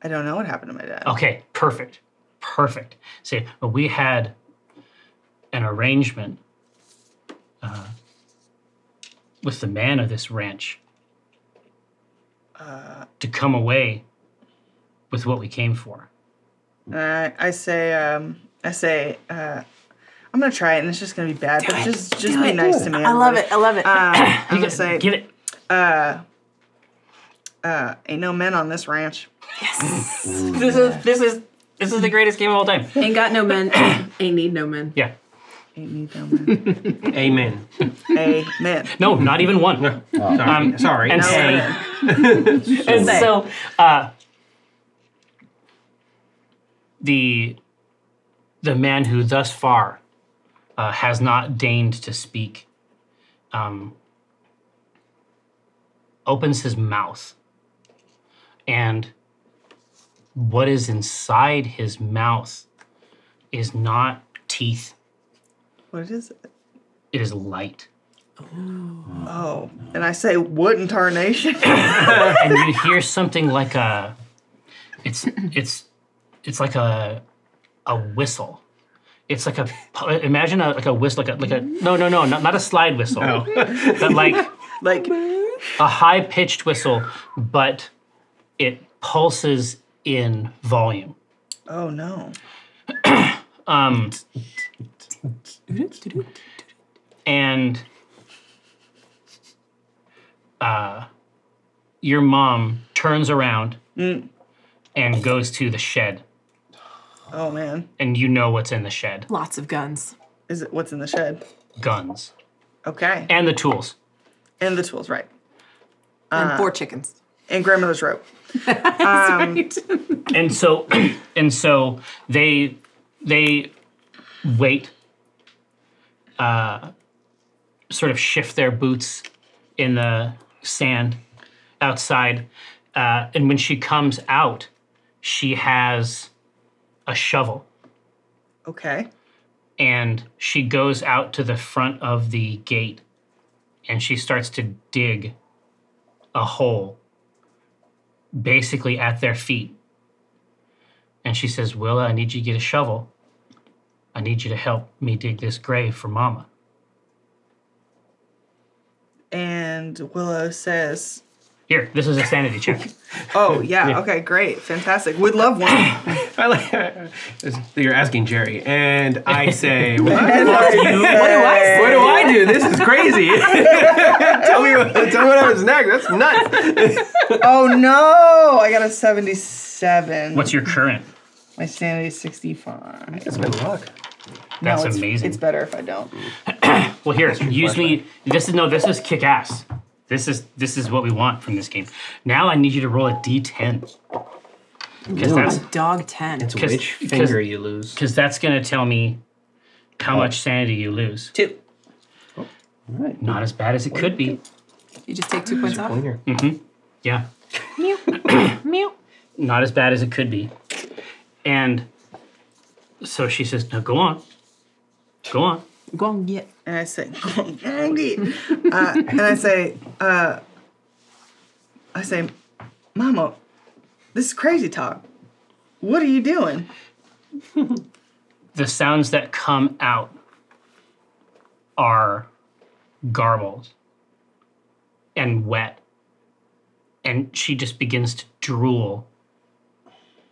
I don't know what happened to my dad. Okay, perfect, perfect. So well, we had an arrangement uh, with the man of this ranch uh, to come away with what we came for. Uh, I say, um, I say, uh, I'm gonna try it, and it's just gonna be bad. Do but it. just, just Do be it. nice to me. I love it. I love it. Um, I'm gonna say, give it. Uh, uh, ain't no men on this ranch. Yes. this is this is this is the greatest game of all time. Ain't got no men. Ain't need no men. Yeah. Ain't need no men. Amen. Amen. No, not even one. No. Oh. Sorry. Um, Sorry. And, no say, and so uh, the the man who thus far. Uh, has not deigned to speak, um, opens his mouth. And what is inside his mouth is not teeth. What is it? It is light. Ooh. Oh, and I say, what in tarnation? And you hear something like a, it's, it's, it's like a, a whistle. It's like a, imagine a, like a whistle, like a, like a, no, no, no, not, not a slide whistle. No. But like, like a high-pitched whistle, but it pulses in volume. Oh, no. um, and uh, your mom turns around mm. and goes to the shed. Oh, man. And you know what's in the shed. Lots of guns. Is it what's in the shed? Guns. Okay. And the tools. And the tools, right. And uh, four chickens. And grandmother's rope. That's um, right. and so and so they they wait, uh, sort of shift their boots in the sand outside. Uh, and when she comes out, she has a shovel. Okay. And she goes out to the front of the gate, and she starts to dig a hole, basically at their feet. And she says, Willa, I need you to get a shovel. I need you to help me dig this grave for Mama. And Willow says... Here, this is a sanity check. Oh, yeah, yeah. Okay, great. Fantastic. Would love one. I like, uh, you're asking Jerry. And I say, what, what, do, I do? what do I say? What do I do? This is crazy. tell, me what, tell me what happens next. That's nuts. Oh, no. I got a seventy-seven. What's your current? My sanity is sixty-five. That's good luck. That's no, it's, amazing. It's better if I don't. Well, here, use me. This is, no, this is kick ass. This is this is what we want from this game. Now I need you to roll a d ten. Ooh, that's, a dog ten. It's which finger you lose. Because that's going to tell me how oh. much sanity you lose. Two. Oh. Right. Not as bad as it could be. You just take two points off? Mm-hmm. Yeah. Mew. Mew. Not as bad as it could be. And so she says, no, go on. Go on. Go and get. And I say, go and get. Uh, and I say, uh, I say, Mama, this is crazy talk. What are you doing? The sounds that come out are garbled and wet. And she just begins to drool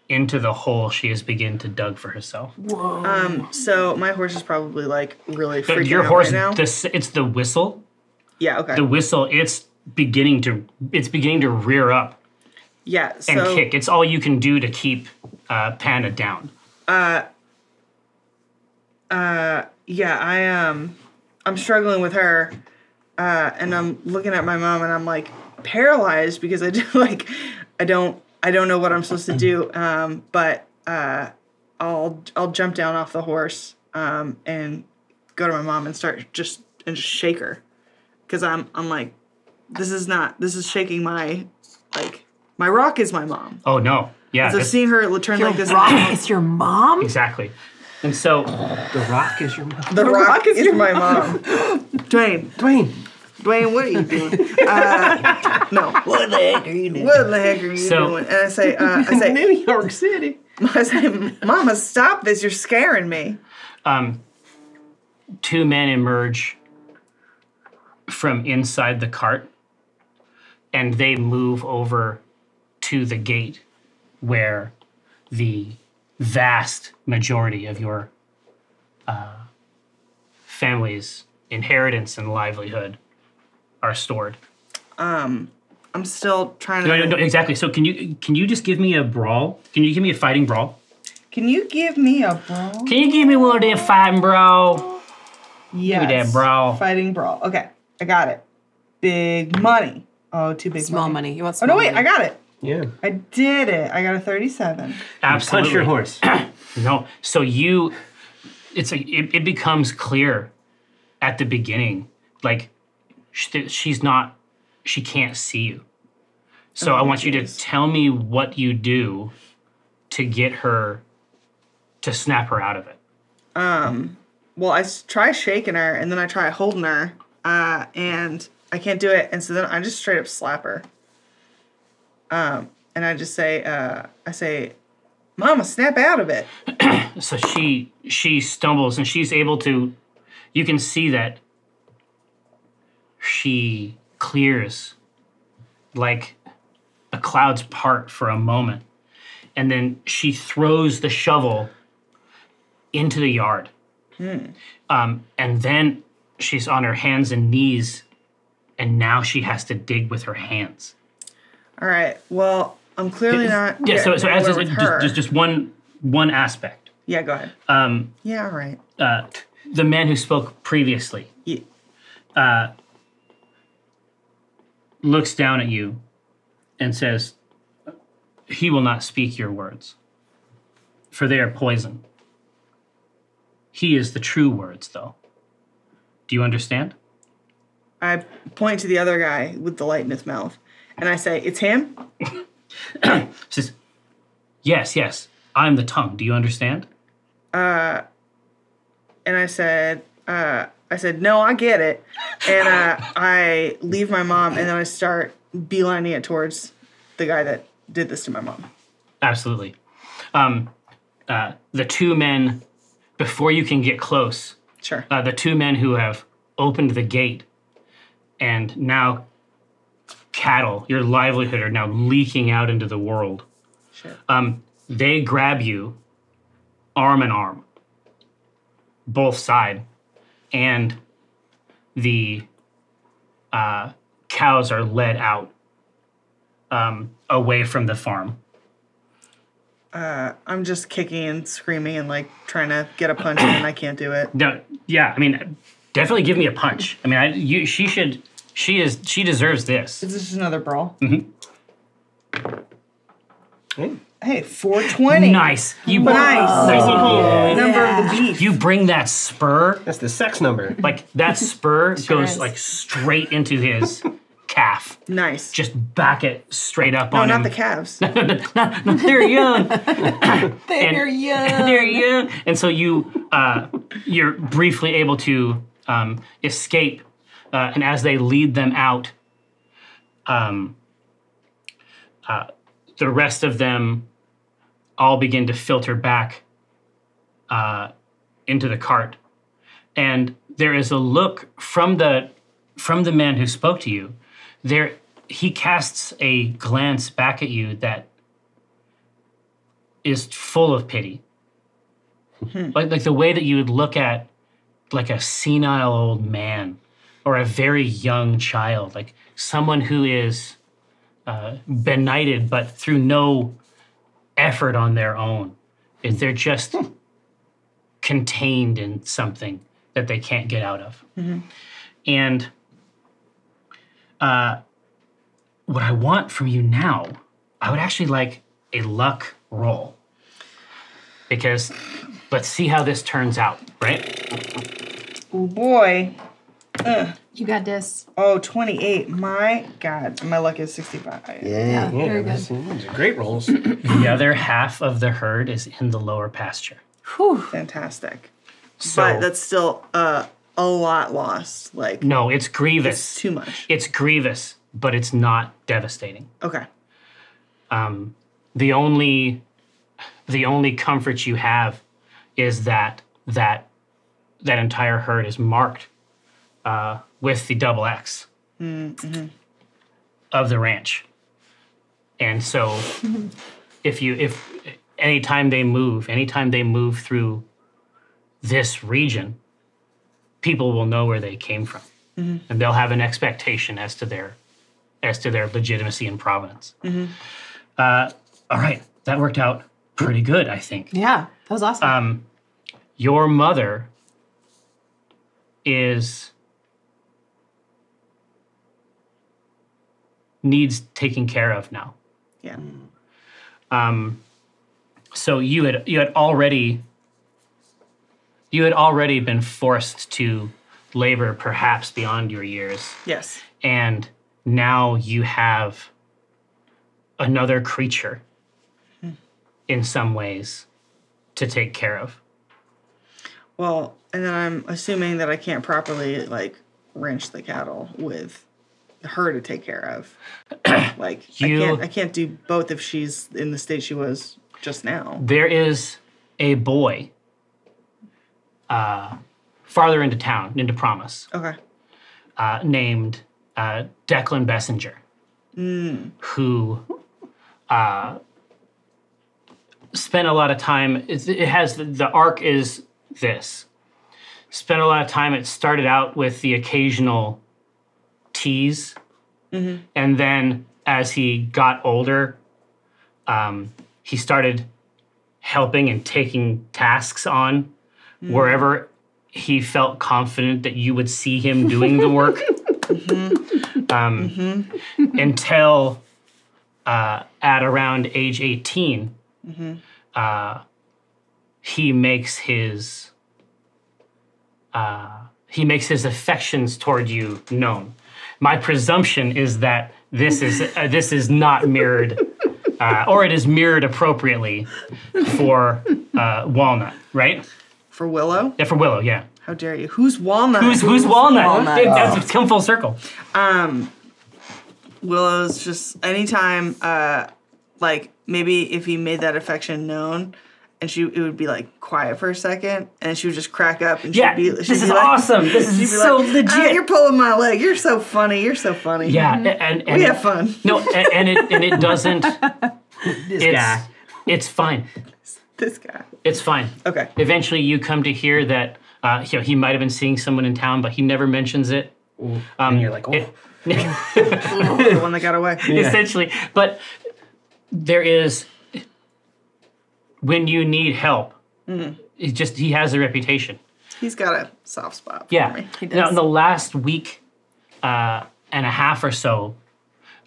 into the hole she has begun to dug for herself. Whoa. Um, so my horse is probably like really freaking Your out horse, right now. The, it's the whistle. Yeah, okay. The whistle, it's beginning to it's beginning to rear up. Yeah, so, and kick. It's all you can do to keep uh, Panda down. Uh, uh, yeah, I um, I'm struggling with her, uh, and I'm looking at my mom, and I'm like paralyzed because I do like I don't. I don't know what I'm supposed to do, um, but uh, I'll I'll jump down off the horse um, and go to my mom and start just and just shake her, because I'm I'm like, this is not this is shaking my like my rock is my mom. Oh no, yeah. So I've seen her turn like this. Rock is your mom. Exactly, and so the rock is your mom. The rock, rock is, is your my mom. Dwayne, Dwayne. Dwayne, what are you doing? Uh, no. What the heck are you doing? What the heck are you so, doing? And I say, uh, I say, New York City. I say, Mama, stop this. You're scaring me. Um, two men emerge from inside the cart, and they move over to the gate where the vast majority of your uh, family's inheritance and livelihood are stored. Um, I'm still trying to... No, no, no, exactly. So can you can you just give me a brawl? Can you give me a fighting brawl? Can you give me a brawl? Can you give me one of them fighting brawl? Yes. Give me that brawl. Fighting brawl. Okay, I got it. Big money. Oh, too big small money. Small money. You want small Oh, no, wait, money. I got it. Yeah. I did it. I got a thirty-seven. Absolutely. You punch your horse. No, so you... It's a, it, it becomes clear at the beginning, like... She's not, she can't see you. So oh, I want geez. you to tell me what you do to get her, to snap her out of it. Um. Well, I try shaking her, and then I try holding her, uh, and I can't do it. And so then I just straight up slap her. Um. And I just say, uh, I say, Mama, snap out of it. So she, she stumbles, and she's able to, you can see that she clears like a cloud's part for a moment, and then she throws the shovel into the yard. Hmm. Um, and then she's on her hands and knees, and now she has to dig with her hands. All right. Well, I'm clearly not. Yeah. So, so as just, just just one one aspect. Yeah. Go ahead. Um, yeah. All right. Uh, the man who spoke previously. Yeah. uh, looks down at you and says, "He will not speak your words, for they are poison. He is the true words, though. Do you understand?" I point to the other guy with the light in his mouth, and I say, "It's him?" She says, "Yes, yes. I'm the tongue. Do you understand?" Uh, and I said, uh, I said, "No, I get it." And uh, I leave my mom, and then I start beelining it towards the guy that did this to my mom. Absolutely. Um, uh, the two men, before you can get close, sure. Uh, the two men who have opened the gate and now cattle, your livelihood, are now leaking out into the world. Sure. Um, they grab you arm in arm, both side, and the uh, cows are led out um, away from the farm. Uh, I'm just kicking and screaming and, like, trying to get a punch in, and I can't do it. No, yeah, I mean, definitely give me a punch. I mean, I, you, she should, she is, she deserves this. Is this another brawl? Mm-hmm. Ooh. Hey, four twenty. Nice. You nice. nice. Yeah. Number yeah. of the beef. You bring that spur. That's the sex number. Like, that spur sure goes, is. like, straight into his... calf. Nice. Just back it straight up no, on him. No, not the calves. no, no, no, no, they're young. they're and, young. They're young. And so you, uh, you're briefly able to um, escape, uh, and as they lead them out, um, uh, the rest of them all begin to filter back uh, into the cart. And there is a look from the from the man who spoke to you. There, he casts a glance back at you that is full of pity. Hmm. Like, like the way that you would look at like a senile old man or a very young child, like someone who is uh, benighted but through no effort on their own. If they're just hmm. contained in something that they can't get out of. Mm-hmm. And... Uh, what I want from you now, I would actually like a luck roll. Because let's see how this turns out, right? Oh, boy. Ugh. You got this. Oh, twenty-eight. My God. My luck is sixty-five. Yeah, yeah, yeah, very good. Those are great rolls. The other half of the herd is in the lower pasture. Whew. Fantastic. So, but that's still... Uh, a lot lost, like... No, it's grievous. It's too much. It's grievous, but it's not devastating. Okay. Um, the only... The only comfort you have is that that, that entire herd is marked uh, with the double X mm-hmm. of the ranch. And so if you... if anytime they move, anytime they move through this region... people will know where they came from, mm-hmm. and they'll have an expectation as to their, as to their legitimacy and provenance. Mm-hmm. Uh, all right, that worked out pretty good, I think. Yeah, that was awesome. Um, your mother is needs taking care of now. Yeah. Um, so you had you had already. You had already been forced to labor perhaps beyond your years. Yes. And now you have another creature mm. in some ways to take care of. Well, and then I'm assuming that I can't properly, like, ranch the cattle with her to take care of. Like, you, I can't, I can't do both if she's in the state she was just now. There is a boy... Uh, farther into town, into Promise. Okay. Uh, named uh, Declan Bessinger, mm. who uh, spent a lot of time. It, it has the, the arc is this. Spent a lot of time. It started out with the occasional tease, mm-hmm. and then as he got older, um, he started helping and taking tasks on. Wherever he felt confident that you would see him doing the work. Mm-hmm. Um, mm-hmm. Until uh, at around age eighteen, mm-hmm. uh, he makes his uh, he makes his affections toward you known. My presumption is that this is uh, this is not mirrored, uh, or it is mirrored appropriately for uh, Walnut, right? For Willow? Yeah, for Willow, yeah. How dare you? Who's Walnut? Who's, who's, who's Walnut? Walnut? It, that's, it's come full circle. Um, Willow's just, anytime, uh, like, maybe if he made that affection known, and she, it would be, like, quiet for a second, and she would just crack up, and she'd yeah, be, she'd this be like, awesome. This is so like, legit. Oh, you're pulling my leg. You're so funny. You're so funny. Yeah, mm-hmm. and, and, and we it, have fun. No, and, and it and it doesn't. This it's, guy. It's fine. This guy. It's fine. Okay. Eventually, you come to hear that uh, you know, he might have been seeing someone in town, but he never mentions it. Ooh, um, and you're like, oh, it, the one that got away. Yeah. Essentially, but there is, when you need help, mm-hmm. it just he has a reputation. He's got a soft spot. For yeah. me. He does. Now, in the last week uh, and a half or so,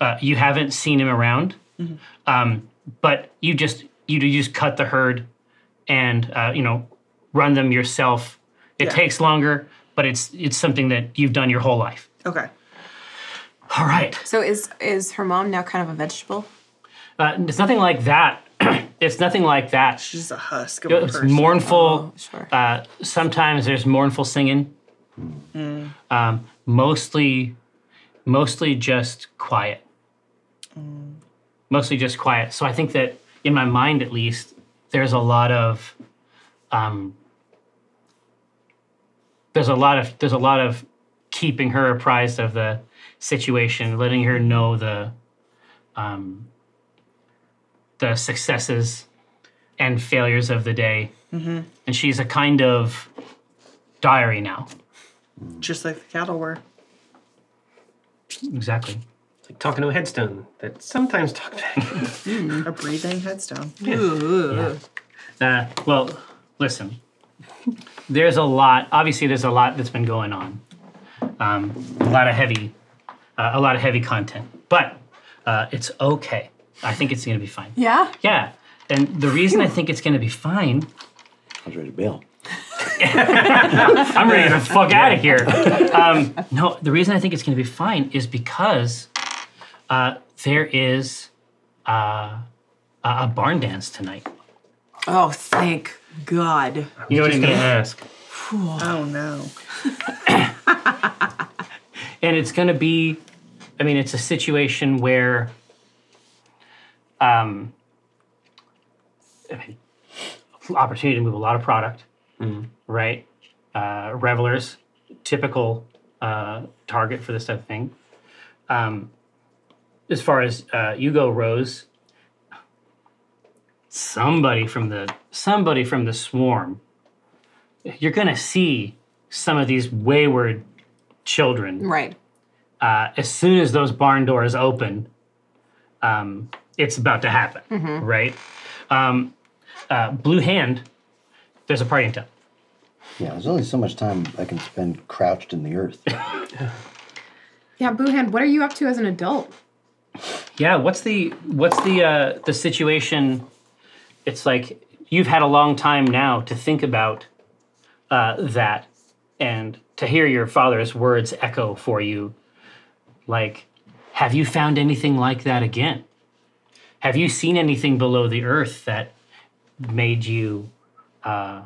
uh, you haven't seen him around, mm-hmm. um, but you just. You do just cut the herd and, uh, you know, run them yourself. It yeah. takes longer, but it's it's something that you've done your whole life. Okay. All right. So is is her mom now kind of a vegetable? Uh, it's nothing like that. It's nothing like that. She's a husk of a person. It's mournful. Oh, sure. Uh, sometimes there's mournful singing. Mm. Um, mostly, mostly just quiet. Mm. Mostly just quiet. So I think that, in my mind at least, there's a lot of um, there's a lot of there's a lot of keeping her apprised of the situation, letting her know the um, the successes and failures of the day. Mm-hmm. And she's a kind of diary now, just like the cattle were. Exactly. Like talking to a headstone that sometimes talks back. Mm, a breathing headstone. Yeah. Yeah. Uh, well, listen, there's a lot, obviously there's a lot that's been going on. Um, a lot of heavy, uh, a lot of heavy content, but uh, it's okay. I think it's gonna be fine. Yeah? Yeah, and the reason I think it's gonna be fine. I was ready to bail. I'm ready to fuck out of here. Um, no, the reason I think it's gonna be fine is because Uh, there is uh, a barn dance tonight. Oh, thank God. You know what I'm going to ask. Oh, no. And it's going to be, I mean, it's a situation where, um, I mean, opportunity to move a lot of product, mm. right? Uh, revelers, typical uh, target for this type of thing. Um, As far as uh, you go, Rose, somebody from the somebody from the swarm, you're gonna see some of these wayward children. Right. Uh, as soon as those barn doors open, um, it's about to happen. Mm-hmm. Right. Um, uh, Blue Hand, there's a party in town. Yeah, there's only so much time I can spend crouched in the earth. Yeah, Blue Hand, what are you up to as an adult? Yeah, what's the what's the uh, the situation? It's like you've had a long time now to think about uh, that, and to hear your father's words echo for you. Like, have you found anything like that again? Have you seen anything below the earth that made you uh,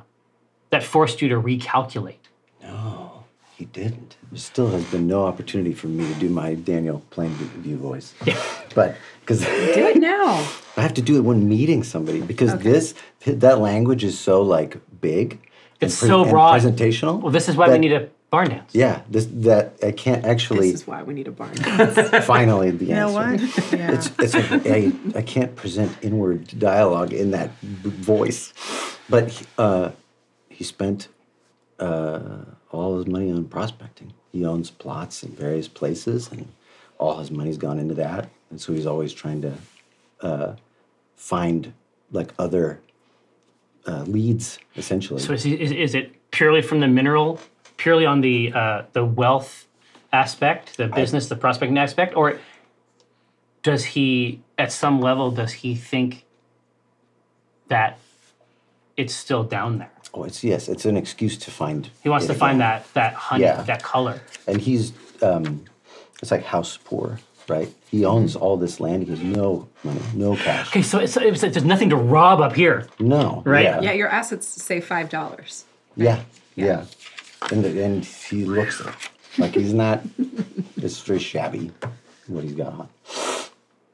that forced you to recalculate? No, he didn't. There still has been no opportunity for me to do my Daniel Plainview voice. Yeah. But because do it now. I have to do it when meeting somebody because okay. this that language is so like big. It's so broad. Presentational. Well, this is why that, we need a barn dance. Yeah, this that I can't actually. This is why we need a barn dance. Finally, the you answer. You know what? Yeah. It's it's like I, I can't present inward dialogue in that voice, but he, uh, he spent uh, all his money on prospecting. He owns plots in various places, and all his money's gone into that. And so he's always trying to uh, find, like, other uh, leads, essentially. So is, he, is, is it purely from the mineral, purely on the uh, the wealth aspect, the business, I, the prospecting aspect, or does he, at some level, does he think that it's still down there? Oh, it's yes. It's an excuse to find. He wants to again. find that that honey, yeah. that color. And he's, um, it's like house poor, right? He owns all this land. He has no money, no cash. Okay, so it's, it's, it's, there's nothing to rob up here. No, right? Yeah, yeah your assets say five dollars. Right? Yeah, yeah, yeah. And the, and he looks like he's not. It's very shabby what he's got on.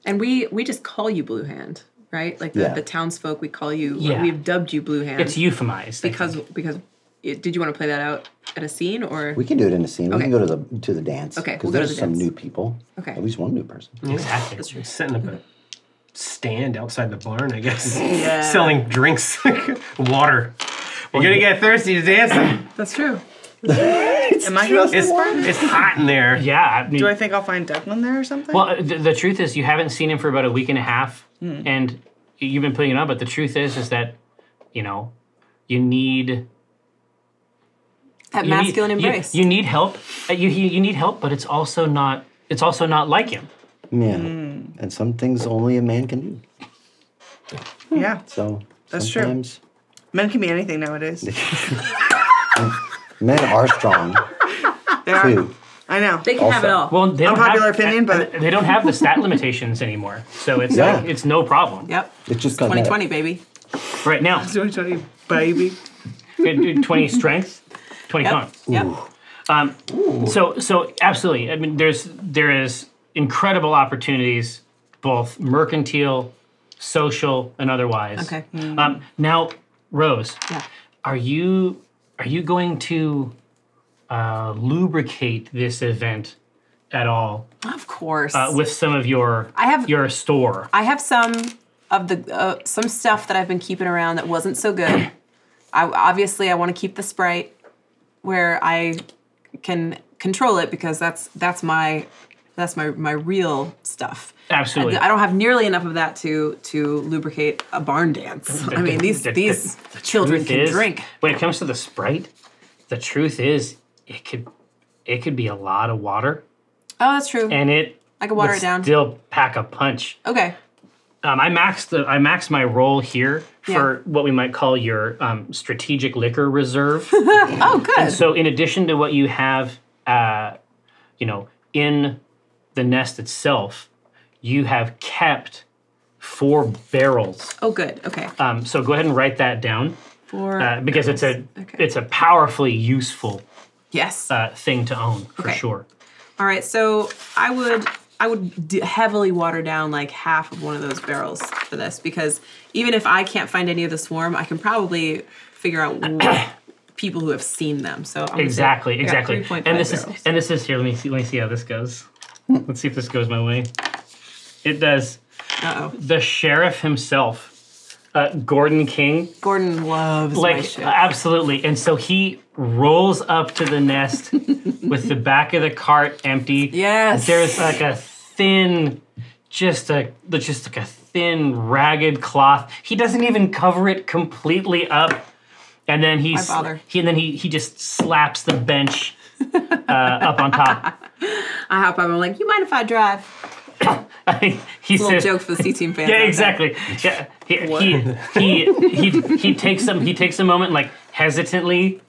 And we we just call you Blue Hand. Right, like the, yeah. the townsfolk, we call you. Yeah. We've dubbed you Blue Hand. It's euphemized because because. It, did you want to play that out at a scene or? We can do it in a scene. Okay. We can go to the to the dance. Okay, because we'll there's some dance. new people. Okay, at least one new person. Exactly. That's true. Setting up a stand outside the barn, I guess. Yeah. Selling drinks, water. We're gonna get thirsty dancing. That's true. it's, Am I it's, it's hot in there. Yeah. I mean, do I think I'll find Declan there or something? Well, the, the truth is you haven't seen him for about a week and a half, mm. and you've been putting it on. But the truth is, is that you know, you need that you masculine need, embrace. You, you need help. You, you you need help, but it's also not. It's also not like him. Yeah. Mm. And some things only a man can do. Yeah. So that's true. Men can be anything nowadays. Men are strong. They are. I know. They can also. have it all. Well, they unpopular have, opinion, but they don't have the stat limitations anymore. So it's yeah. like, it's no problem. Yep. It's just twenty twenty, baby. Right now. twenty twenty, baby. twenty strength, twenty con. Yep. Yep. Um, so so absolutely. I mean, there's there is incredible opportunities, both mercantile, social, and otherwise. Okay. Mm. Um, now, Rose, yeah. are you? Are you going to uh, lubricate this event at all? Of course. Uh, with some of your I have, your store. I have some of the uh, some stuff that I've been keeping around that wasn't so good. I obviously I want to keep the Sprite where I can control it because that's that's my that's my my real stuff. Absolutely. I don't have nearly enough of that to to lubricate a barn dance. I mean, these the, the, these the children can is, drink. When it comes to the Sprite, the truth is it could it could be a lot of water. Oh, that's true. And it I could water would it down. Still pack a punch. Okay. Um, I maxed the I maxed my roll here for yeah. what we might call your um, strategic liquor reserve. Oh, good. And so, in addition to what you have, uh, you know, in the nest itself. You have kept four barrels. Oh, good. Okay. Um, so go ahead and write that down. Four. Uh, because barrels. it's a okay. it's a powerfully useful. Yes. Uh, thing to own for okay. sure. All right. So I would I would d- heavily water down like half of one of those barrels for this because even if I can't find any of the swarm, I can probably figure out what people who have seen them. So I'm exactly, gonna say, exactly. And this barrels. is and this is here. Let me see. Let me see how this goes. Let's see if this goes my way. It does. Uh-oh. The sheriff himself, uh, Gordon King. Gordon loves like my ship. Absolutely. And so he rolls up to the nest with the back of the cart empty. Yes. There's like a thin, just a just like a thin ragged cloth. He doesn't even cover it completely up. And then he, sl- he and then he he just slaps the bench uh, up on top. I hop up. I'm like, you mind if I drive? I mean, he it's a little says, joke for the C team fans. Yeah, exactly. Yeah, he, he, he he he takes some he takes a moment like hesitantly,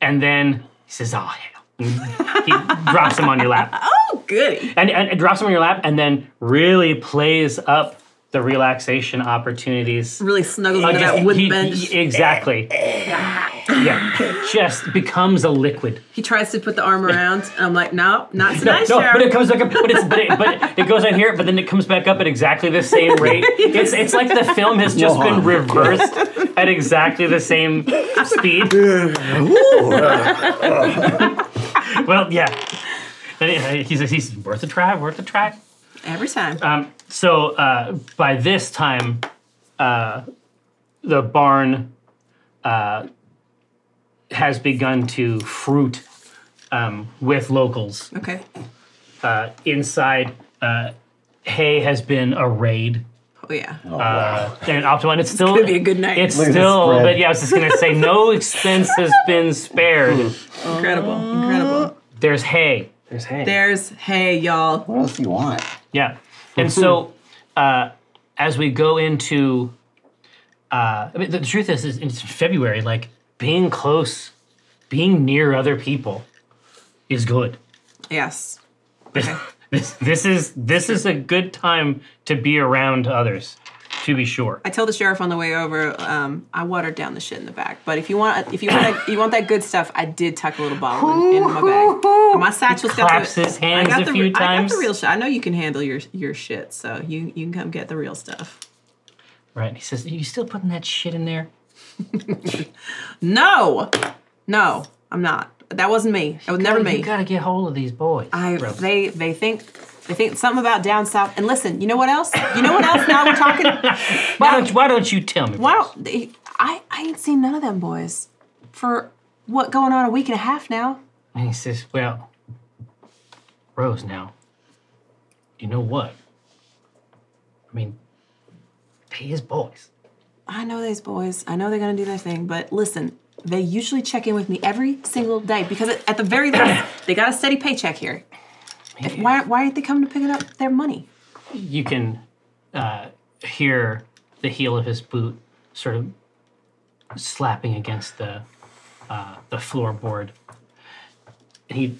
and then he says, "Oh hell!" And he drops him on your lap. Oh, goody! And, and and drops him on your lap, and then really plays up the relaxation opportunities. Really snuggles under that wood he, bench. He, exactly. Yeah, just becomes a liquid. He tries to put the arm around, and I'm like, no, not tonight, no, no, Sheriff. But it comes back up, but, it's, but, it, but it goes out here, but then it comes back up at exactly the same rate. It's it's like the film has just Whoa. been reversed at exactly the same speed. Well, yeah. He's, he's worth a try, worth a try. Every time. Um, so uh, by this time, uh, the barn... Uh, has begun to fruit um, with locals. Okay. Uh, inside, uh, hay has been arrayed. yeah. Oh, wow. uh, an optimal, and it's still it's gonna be a good night. It's Look still, but yeah, I was just gonna say, no expense has been spared. Incredible, uh, incredible. There's hay. There's hay. There's hay, y'all. What else do you want? Yeah, and mm-hmm. so uh, as we go into, uh, I mean, the, the truth is, is, it's February. Like being close, being near other people, is good. Yes. Okay. This this is this is a good time to be around others, to be sure. I tell the sheriff on the way over, um, I watered down the shit in the back. But if you want, if you want, that, you want that good stuff, I did tuck a little bottle in, in my bag. And my satchel he claps got the, his hands I got the, a few I times. I got the real shit. I know you can handle your your shit, so you you can come get the real stuff. Right? He says, "Are you still putting that shit in there?" No, no, I'm not. That wasn't me. That was never me. You gotta get hold of these boys. I bro. they they think they think something about down south. And listen, you know what else? You know what else? Now we're talking. Why now, don't Why don't you tell me? Why don't, they, I I ain't seen none of them boys for what going on a week and a half now. And he says, "Well, Rose, now you know what? I mean, they is boys. I know these boys. I know they're gonna do their thing. But listen." They usually check in with me every single day because at the very least, they got a steady paycheck here. If, why, why aren't they coming to pick it up their money? You can uh, hear the heel of his boot sort of slapping against the, uh, the floorboard. And he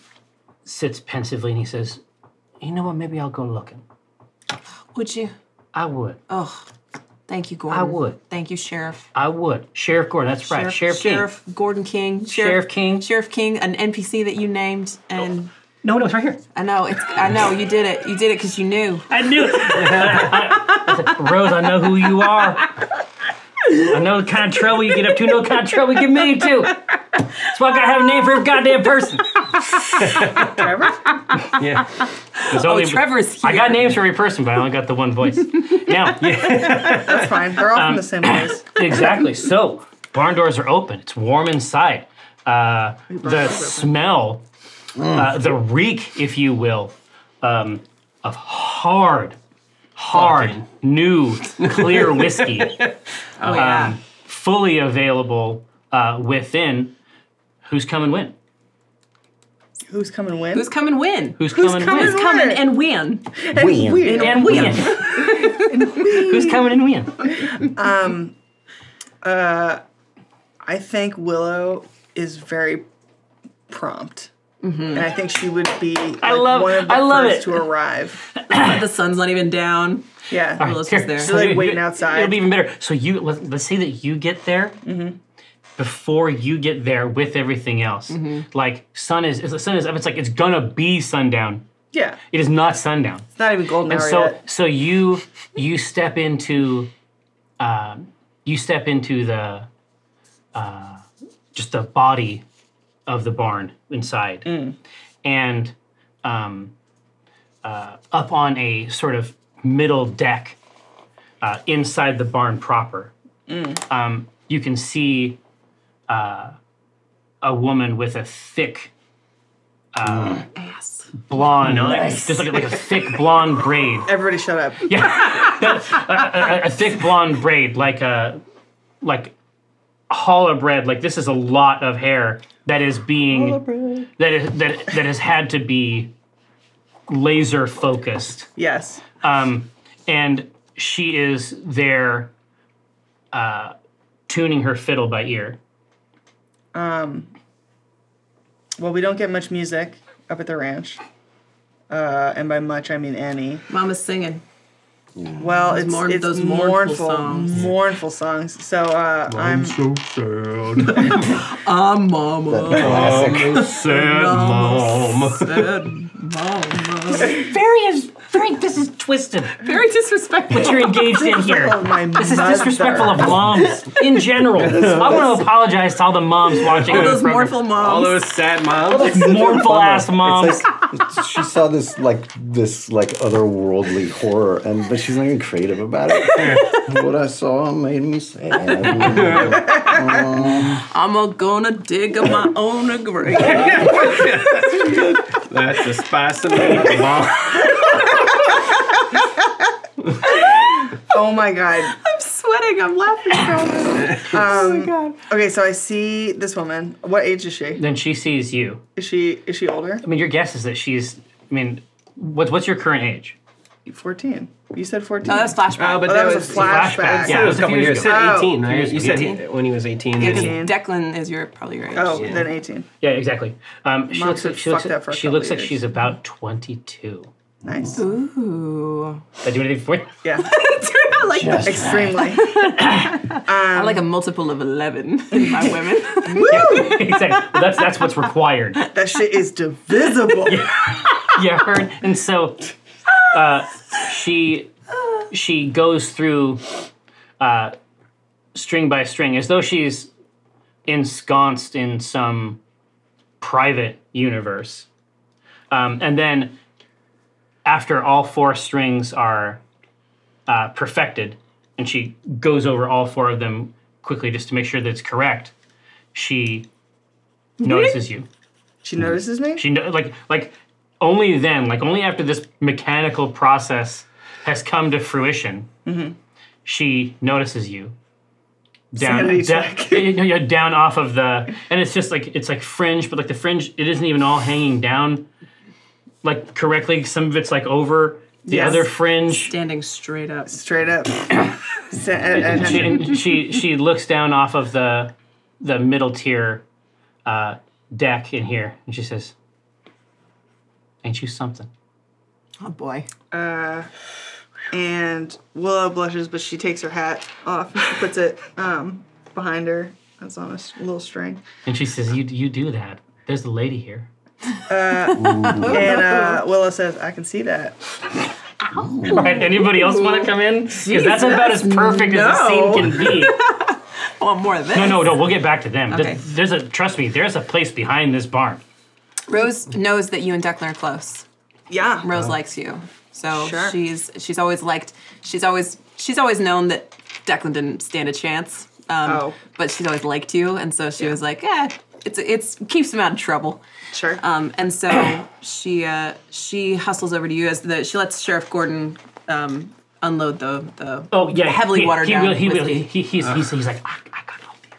sits pensively and he says, you know what, maybe I'll go looking. Would you? I would. Oh. Thank you, Gordon. I would. Thank you, Sheriff. I would. Sheriff Gordon, that's Sheriff, right. Sheriff, Sheriff King. Gordon King. Sheriff, Sheriff King. Sheriff King, an N P C that you named. And oh. No, no, it's right here. I know. It's. I know. You did it. You did it because you knew. I knew it. I said, Rose, I know who you are. I know the kind of trouble you get up to. No kind of trouble you get me into. That's why I got to have a name for every goddamn person. Trevor? Yeah. There's only, oh, Trevor's here. I got names for every person, but I only got the one voice. Now. Yeah. That's fine. They're all um, from the same place. Exactly. So, barn doors are open. It's warm inside. Uh, the smell, mm. uh, the reek, if you will, um, of hard, hard, Fucking. new, clear whiskey. Oh, um, yeah. Fully available uh, within. Who's coming when? Who's coming when? Who's coming when? Who's coming when? Who's coming and when? And when. And when. Who's coming and when? Um, uh, I think Willow is very prompt. Mm-hmm. And I think she would be like, I love, one of the I love first it. to arrive. The sun's not even down. Yeah. Right, Willow's just there. She's so like waiting you, outside. It'll be even better. So you let's, let's say that you get there. Mm-hmm. Before you get there with everything else, mm-hmm. like sun is sun is up. It's like it's gonna be sundown. Yeah, it is not sundown. It's not even golden hour so, yet. So you you step into, um, you step into the, uh, just the body of the barn inside, mm. and um, uh, up on a sort of middle deck uh, inside the barn proper, mm. um, you can see. Uh, a woman with a thick, uh, ass. blonde, nice. like, just like, like a thick blonde braid. Everybody, shut up! Yeah, a, a, a thick blonde braid, like a like challah bread. Like this is a lot of hair that is being that is that that has had to be laser focused. Yes, um, and she is there, uh, tuning her fiddle by ear. Um, well, we don't get much music up at the ranch. Uh, and by much, I mean any. Mama's singing. Well, those it's, mourn, it's those mournful, mournful songs. Mournful songs. So, uh, I'm... I'm so sad. I'm mama. I'm a sad mom. Sad mama. Very, very, this is twisted. Very disrespectful. What you're engaged in here. My this is disrespectful of moms in general. I want to apologize to all the moms watching. All those mournful moms. All those sad moms. Mournful ass moms. Like, she saw this, like, this, like, otherworldly horror, and but she's not even creative about it. What I saw made me sad. um, I'm a gonna dig up my own grave. That's a spicy mom. Oh my god. I'm sweating. I'm laughing so much. Um, oh my god. Okay, so I see this woman. What age is she? Then she sees you. Is she is she older? I mean, your guess is that she's. I mean, what's what's your current age? fourteen. You said fourteen. No, that was flashback. Oh, but oh, that, that was, was a flashback. flashback. Yeah, it was a couple years ago. You said eighteen, right? You, you said eighteen? He, when he was eighteen. Yeah, eighteen. Declan is your probably your age. Oh, yeah. Then eighteen. Yeah, exactly. Um, she looks like she looks, at, she looks like years. She's about twenty-two. Nice. Ooh. Did I do anything for you? Yeah. I like that. Extremely. um, I like a multiple of eleven in my women. Woo! Yeah, exactly. Well, that's that's what's required. That shit is divisible. Yeah. You heard? And so. Uh, she she goes through uh, string by string as though she's ensconced in some private universe. Um, and then after all four strings are uh, perfected, and she goes over all four of them quickly just to make sure that it's correct, she notices you. She notices me? She no- like like... Only then, like only after this mechanical process has come to fruition, mm-hmm. she notices you. Down, down, down, down off of the, and it's just like, it's like fringe, but like the fringe, it isn't even all hanging down like correctly. Some of it's like over the yes. other fringe. Standing straight up. Straight up. and she, and she, she looks down off of the, the middle tier uh, deck in here, and she says, "Ain't you something?" Oh, boy. Uh, and Willow blushes, but she takes her hat off, puts it um, behind her. That's on a little string. And she says, you, you do that. There's the lady here. Uh, and uh, Willow says, "I can see that." Ow. Right, anybody else want to come in? Because that's about as perfect no. as the scene can be. Well, more of this. No, no, no, we'll get back to them. Okay. There's a, trust me, there's a place behind this barn. Rose knows that you and Declan are close. Yeah. Rose oh. likes you. So sure. she's she's always liked she's always she's always known that Declan didn't stand a chance. Um oh. but she's always liked you, and so she yeah. was like, "Yeah, it's it's keeps him out of trouble." Sure. Um and so she uh, she hustles over to you as the she lets Sheriff Gordon um, unload the the oh, yeah. heavily he, watered he down. Will, he will, he, he, he's, uh. he's he's like ah.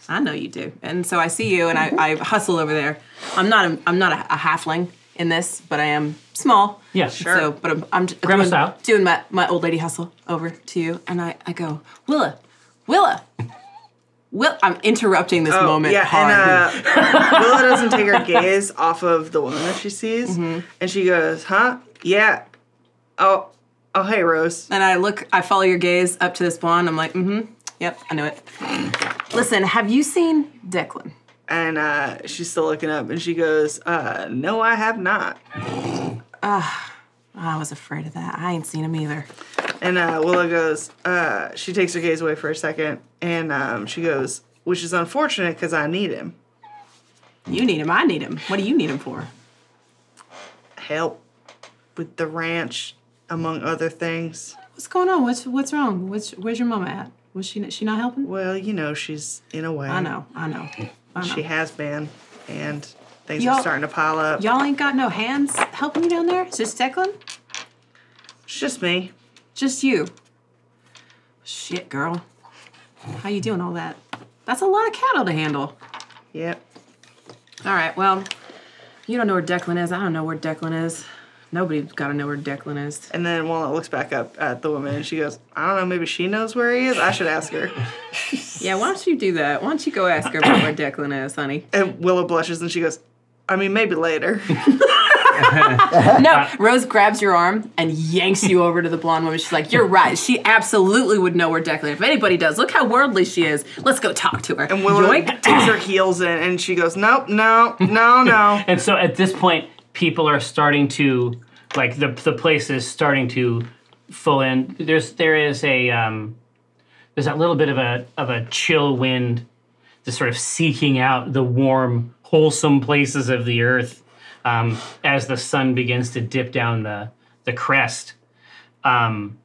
I know you do, and so I see you, and I, I hustle over there. I'm not a, I'm not a, a halfling in this, but I am small. Yeah, sure. So, but I'm, I'm doing, doing my, my old lady hustle over to you, and I, I go, "Willa, Willa, Will." I'm interrupting this oh, moment. Yeah, hard. and uh, Willa doesn't take her gaze off of the woman that she sees, mm-hmm. and she goes, "Huh? Yeah. Oh, oh, hey, Rose." And I look, I follow your gaze up to this blonde. I'm like, mm-hmm. Yep, I knew it. Listen, have you seen Declan? And uh, she's still looking up, and she goes, uh, "No, I have not." Uh, I was afraid of that. I ain't seen him either. And uh, Willow goes, uh, she takes her gaze away for a second, and um, she goes, "Which is unfortunate because I need him." You need him, I need him. What do you need him for? Help with the ranch, among other things. What's going on? What's, what's wrong? What's, where's your mama at? Was she she not helping? Well, you know, she's in a way. I know, I know. I know. She has been, and things y'all, are starting to pile up. Y'all ain't got no hands helping you down there? Is this Declan? It's just me. Just you. Shit, girl. How you doing all that? That's a lot of cattle to handle. Yep. All right, well, you don't know where Declan is. I don't know where Declan is. Nobody's got to know where Declan is. And then Walnut looks back up at the woman, and she goes, "I don't know, maybe she knows where he is? I should ask her." Yeah, why don't you do that? Why don't you go ask her about where Declan is, honey? And Willow blushes, and she goes, "I mean, maybe later." No, Rose grabs your arm and yanks you over to the blonde woman. She's like, "You're right. She absolutely would know where Declan is. If anybody does, look how worldly she is. Let's go talk to her." And Willow takes her heels in, and she goes, "Nope, no, no, no." And so at this point, people are starting to, like, the the place is starting to full in. There's there is a um, there's that little bit of a of a chill wind, just sort of seeking out the warm, wholesome places of the earth um, as the sun begins to dip down the the crest, um,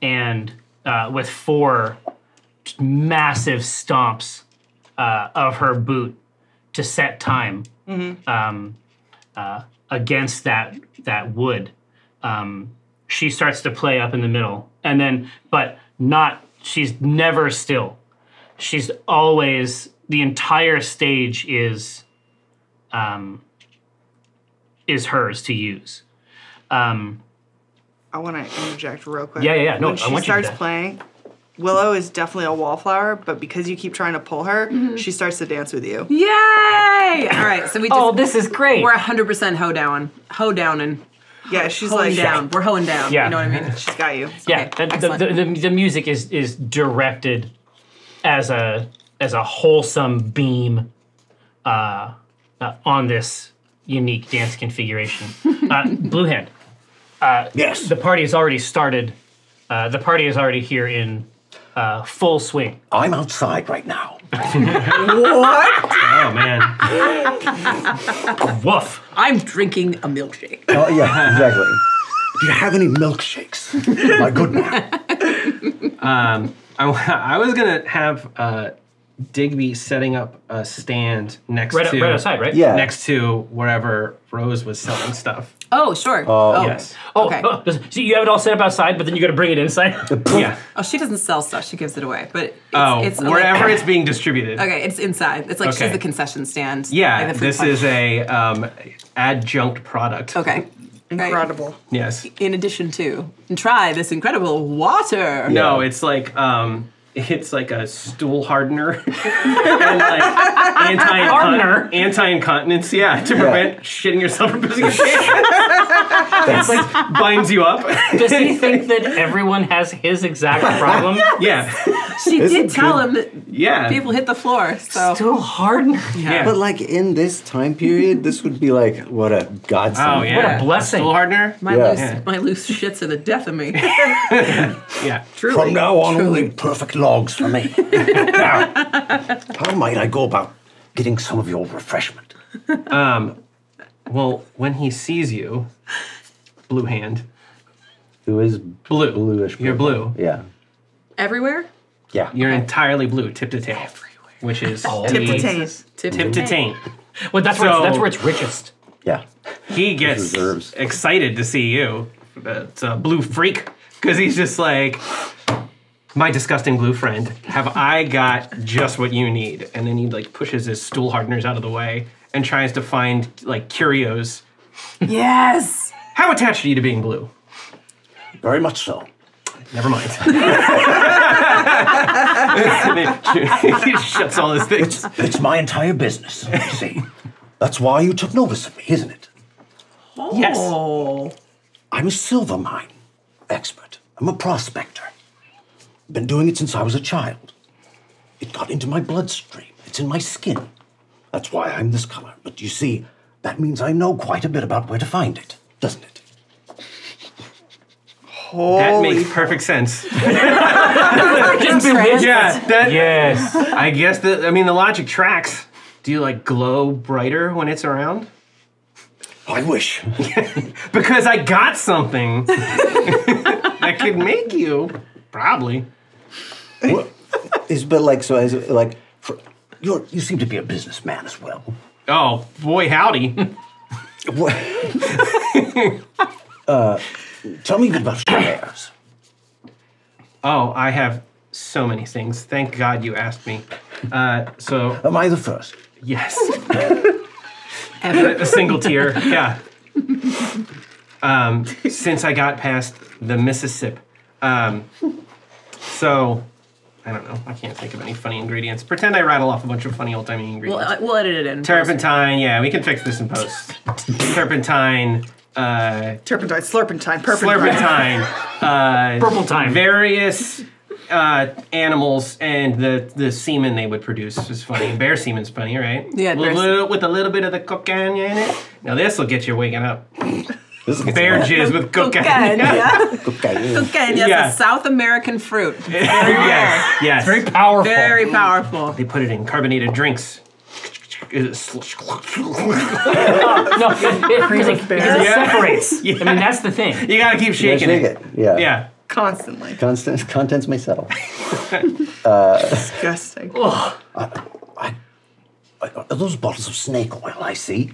and uh, with four massive stomps uh, of her boot to set time. Mm-hmm. Um, uh, against that that wood, um, she starts to play up in the middle, and then but not, she's never still. She's always, the entire stage is, um, is hers to use. Um, I want to interject real quick. Yeah, yeah, yeah. No, when I she want starts you to playing, Willow is definitely a wallflower, but because you keep trying to pull her, mm-hmm. she starts to dance with you. Yay! All right, so we just- Oh, this is great. We're one hundred percent ho-down, ho-downing. Yeah, she's hoeing like- down. We're hoeing down, yeah. You know what I mean? She's got you. Yeah, okay, the, the, the, the music is, is directed as a, as a wholesome beam uh, uh, on this unique dance configuration. Uh, Blue Hand. Uh, yes. The party has already started. Uh, the party is already here in uh, full swing. I'm outside right now. What? Oh, man. Woof. I'm drinking a milkshake. Oh, yeah, exactly. Do you have any milkshakes? My good man. Um, I, I was going to have uh, Digby setting up a stand next right, to... Right outside, right? Yeah. Next to wherever Rose was selling stuff. Oh, sure. Uh, oh, yes. Oh, okay. Oh, so you have it all set up outside, but then you got to bring it inside? Yeah. Oh, she doesn't sell stuff. She gives it away. But it's, oh, it's wherever like, it's being distributed. Okay, it's inside. It's like okay. She's the concession stand. Yeah, like this is a um, adjunct product. Okay. Incredible. Right. Yes. In addition to, and try this incredible water. No, it's like... Um, It's like a stool hardener and like anti-incontinence, anti-incontinence, yeah, to prevent yeah. shitting yourself from losing your shit. It's like binds you up. Does he think that everyone has his exact problem? Yes. Yeah. She Isn't did tell him that yeah. people hit the floor. So. Stool hardener. Yeah. yeah. But like in this time period, this would be like, what a godsend. Oh, yeah. What a blessing. A stool hardener? My, yeah. Loose, yeah. my loose shits are the death of me. yeah. yeah. Truly. From now on, only perfect logs for me. Now, how might I go about getting some of your refreshment? Um, well, when he sees you, Blue Hand, who is blue, bluish, you're blue, yeah, everywhere, yeah, you're okay. entirely blue, tip to tail, everywhere, which is oh, tip to taint, tip, tip to taint. Well, that's so, where it's, that's where it's richest. Yeah, he gets excited to see you. It's a blue freak because he's just like. My disgusting blue friend, have I got just what you need? And then he like pushes his stool hardeners out of the way and tries to find like curios. Yes. How attached are you to being blue? Very much so. Never mind. He shuts all his things. It's, it's my entire business, you see. That's why you took notice of me, isn't it? Oh. Yes. I'm a silver mine expert. I'm a prospector. Been doing it since I was a child. It got into my bloodstream. It's in my skin. That's why I'm this color. But you see, that means I know quite a bit about where to find it, doesn't it? Holy that makes perfect sense. Just yeah, that, yes. I guess that, I mean, the logic tracks. Do you like glow brighter when it's around? I wish. Because I got something that could make you. Probably. Well, it's, but like, so as like, for, you're, you seem to be a businessman as well. Oh, boy, howdy. uh, tell me about shares. Oh, I have so many things. Thank God you asked me. Uh, so. Am I the first? Yes. A single tier, yeah. Um, since I got past the Mississippi. Um, so, I don't know. I can't think of any funny ingredients. Pretend I rattle off a bunch of funny old-timey ingredients. We'll, uh, we'll edit it in. Turpentine, yeah, we can fix this in post. Turpentine, uh... Turpentine, slurpentine, purpentine. Slurpentine. uh... Purple time. Various, uh, animals and the, the semen they would produce is funny. Bear semen's funny, right? Yeah, bear semen. With a little bit of the cocaine in it. Now this'll get you waking up. This is bear jizz with cocaine. Cocaine, yeah. Cocaine, yes, yeah. A South American fruit. It's very yes, yes. It's very powerful. Very powerful. They put it in carbonated drinks. no, it, it, like, bear. It separates. Yeah. I mean, that's the thing. You gotta keep shaking you gotta shake it. it. Yeah. Yeah. Constantly. Constant, contents may settle. uh, Disgusting. Oh, I, I, I, are those bottles of snake oil I see?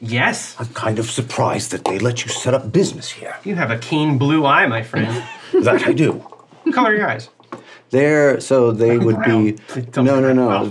Yes. I'm kind of surprised that they let you set up business here. You have a keen blue eye, my friend. That I do. What color are your eyes? They're, so they would be, they no, no, no,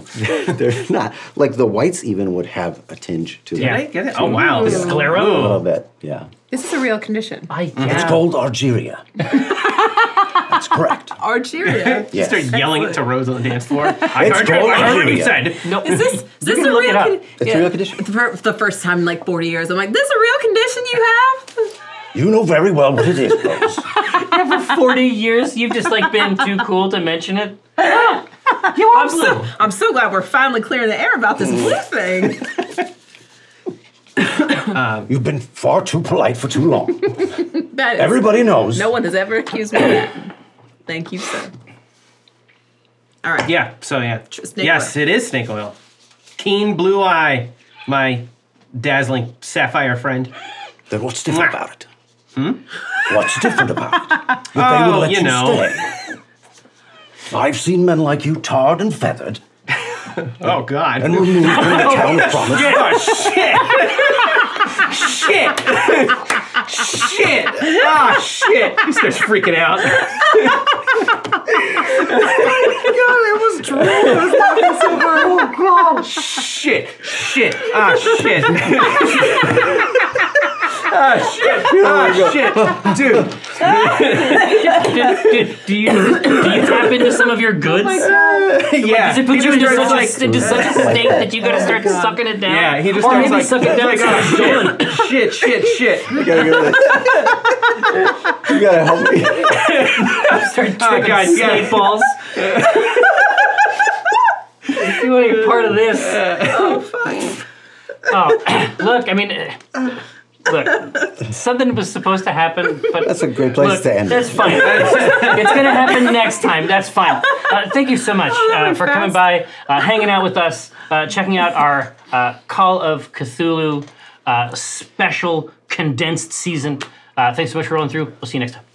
they're not. Like the whites even would have a tinge to them. Yeah, I get it. Oh, wow. This is sclero. A little bit, yeah. This is a real condition. I yeah. It's called Argyria. That's correct. Argyria? Yes. You start yelling it to Rose on the dance floor. I it's called Argyria. No. Is this, is this a real condition? It's yeah. a real condition. For the first time in like forty years, I'm like, this is a real condition you have? You know very well what it is, Rose. Yeah, for forty years, you've just like been too cool to mention it. Oh, you are I'm blue. So, I'm so glad we're finally clearing the air about this blue thing. Um, you've been far too polite for too long. That is, everybody knows. No one has ever accused me of that. Thank you, sir. All right. Yeah, so yeah. Snake yes, oil. It is snake oil. Keen blue eye, my dazzling sapphire friend. Then what's different about it? Hmm? What's different about it? That oh, they will let you, you know. Stay. I've seen men like you tarred and feathered. Oh, God. And removed from the town of Promise. Oh, shit. Shit. Shit. Oh, shit. He starts freaking out. Oh, my God. It was true. It was laughing so hard. Oh, God. Shit. Shit. Ah, oh, shit. Oh, shit. Oh, shit. Dude. do, do, do, you, do you tap into some of your goods? Oh my God. Yeah. Like, does it put he you into such, like, a, into such a state that you're going to start oh sucking it down? Yeah, he just starts like, sucking it down like, oh, shit. Shit, shit, shit. You gotta go with it. You gotta help me. Start tricking oh, snake balls. You want any part of this. Oh, fuck. Oh, look, I mean... Look, something was supposed to happen, but... That's a great place look, to end. That's fine. It's going to happen next time. That's fine. Uh, thank you so much uh, for coming by, uh, hanging out with us, uh, checking out our uh, Call of Cthulhu uh, special condensed season. Uh, thanks so much for rolling through. We'll see you next time.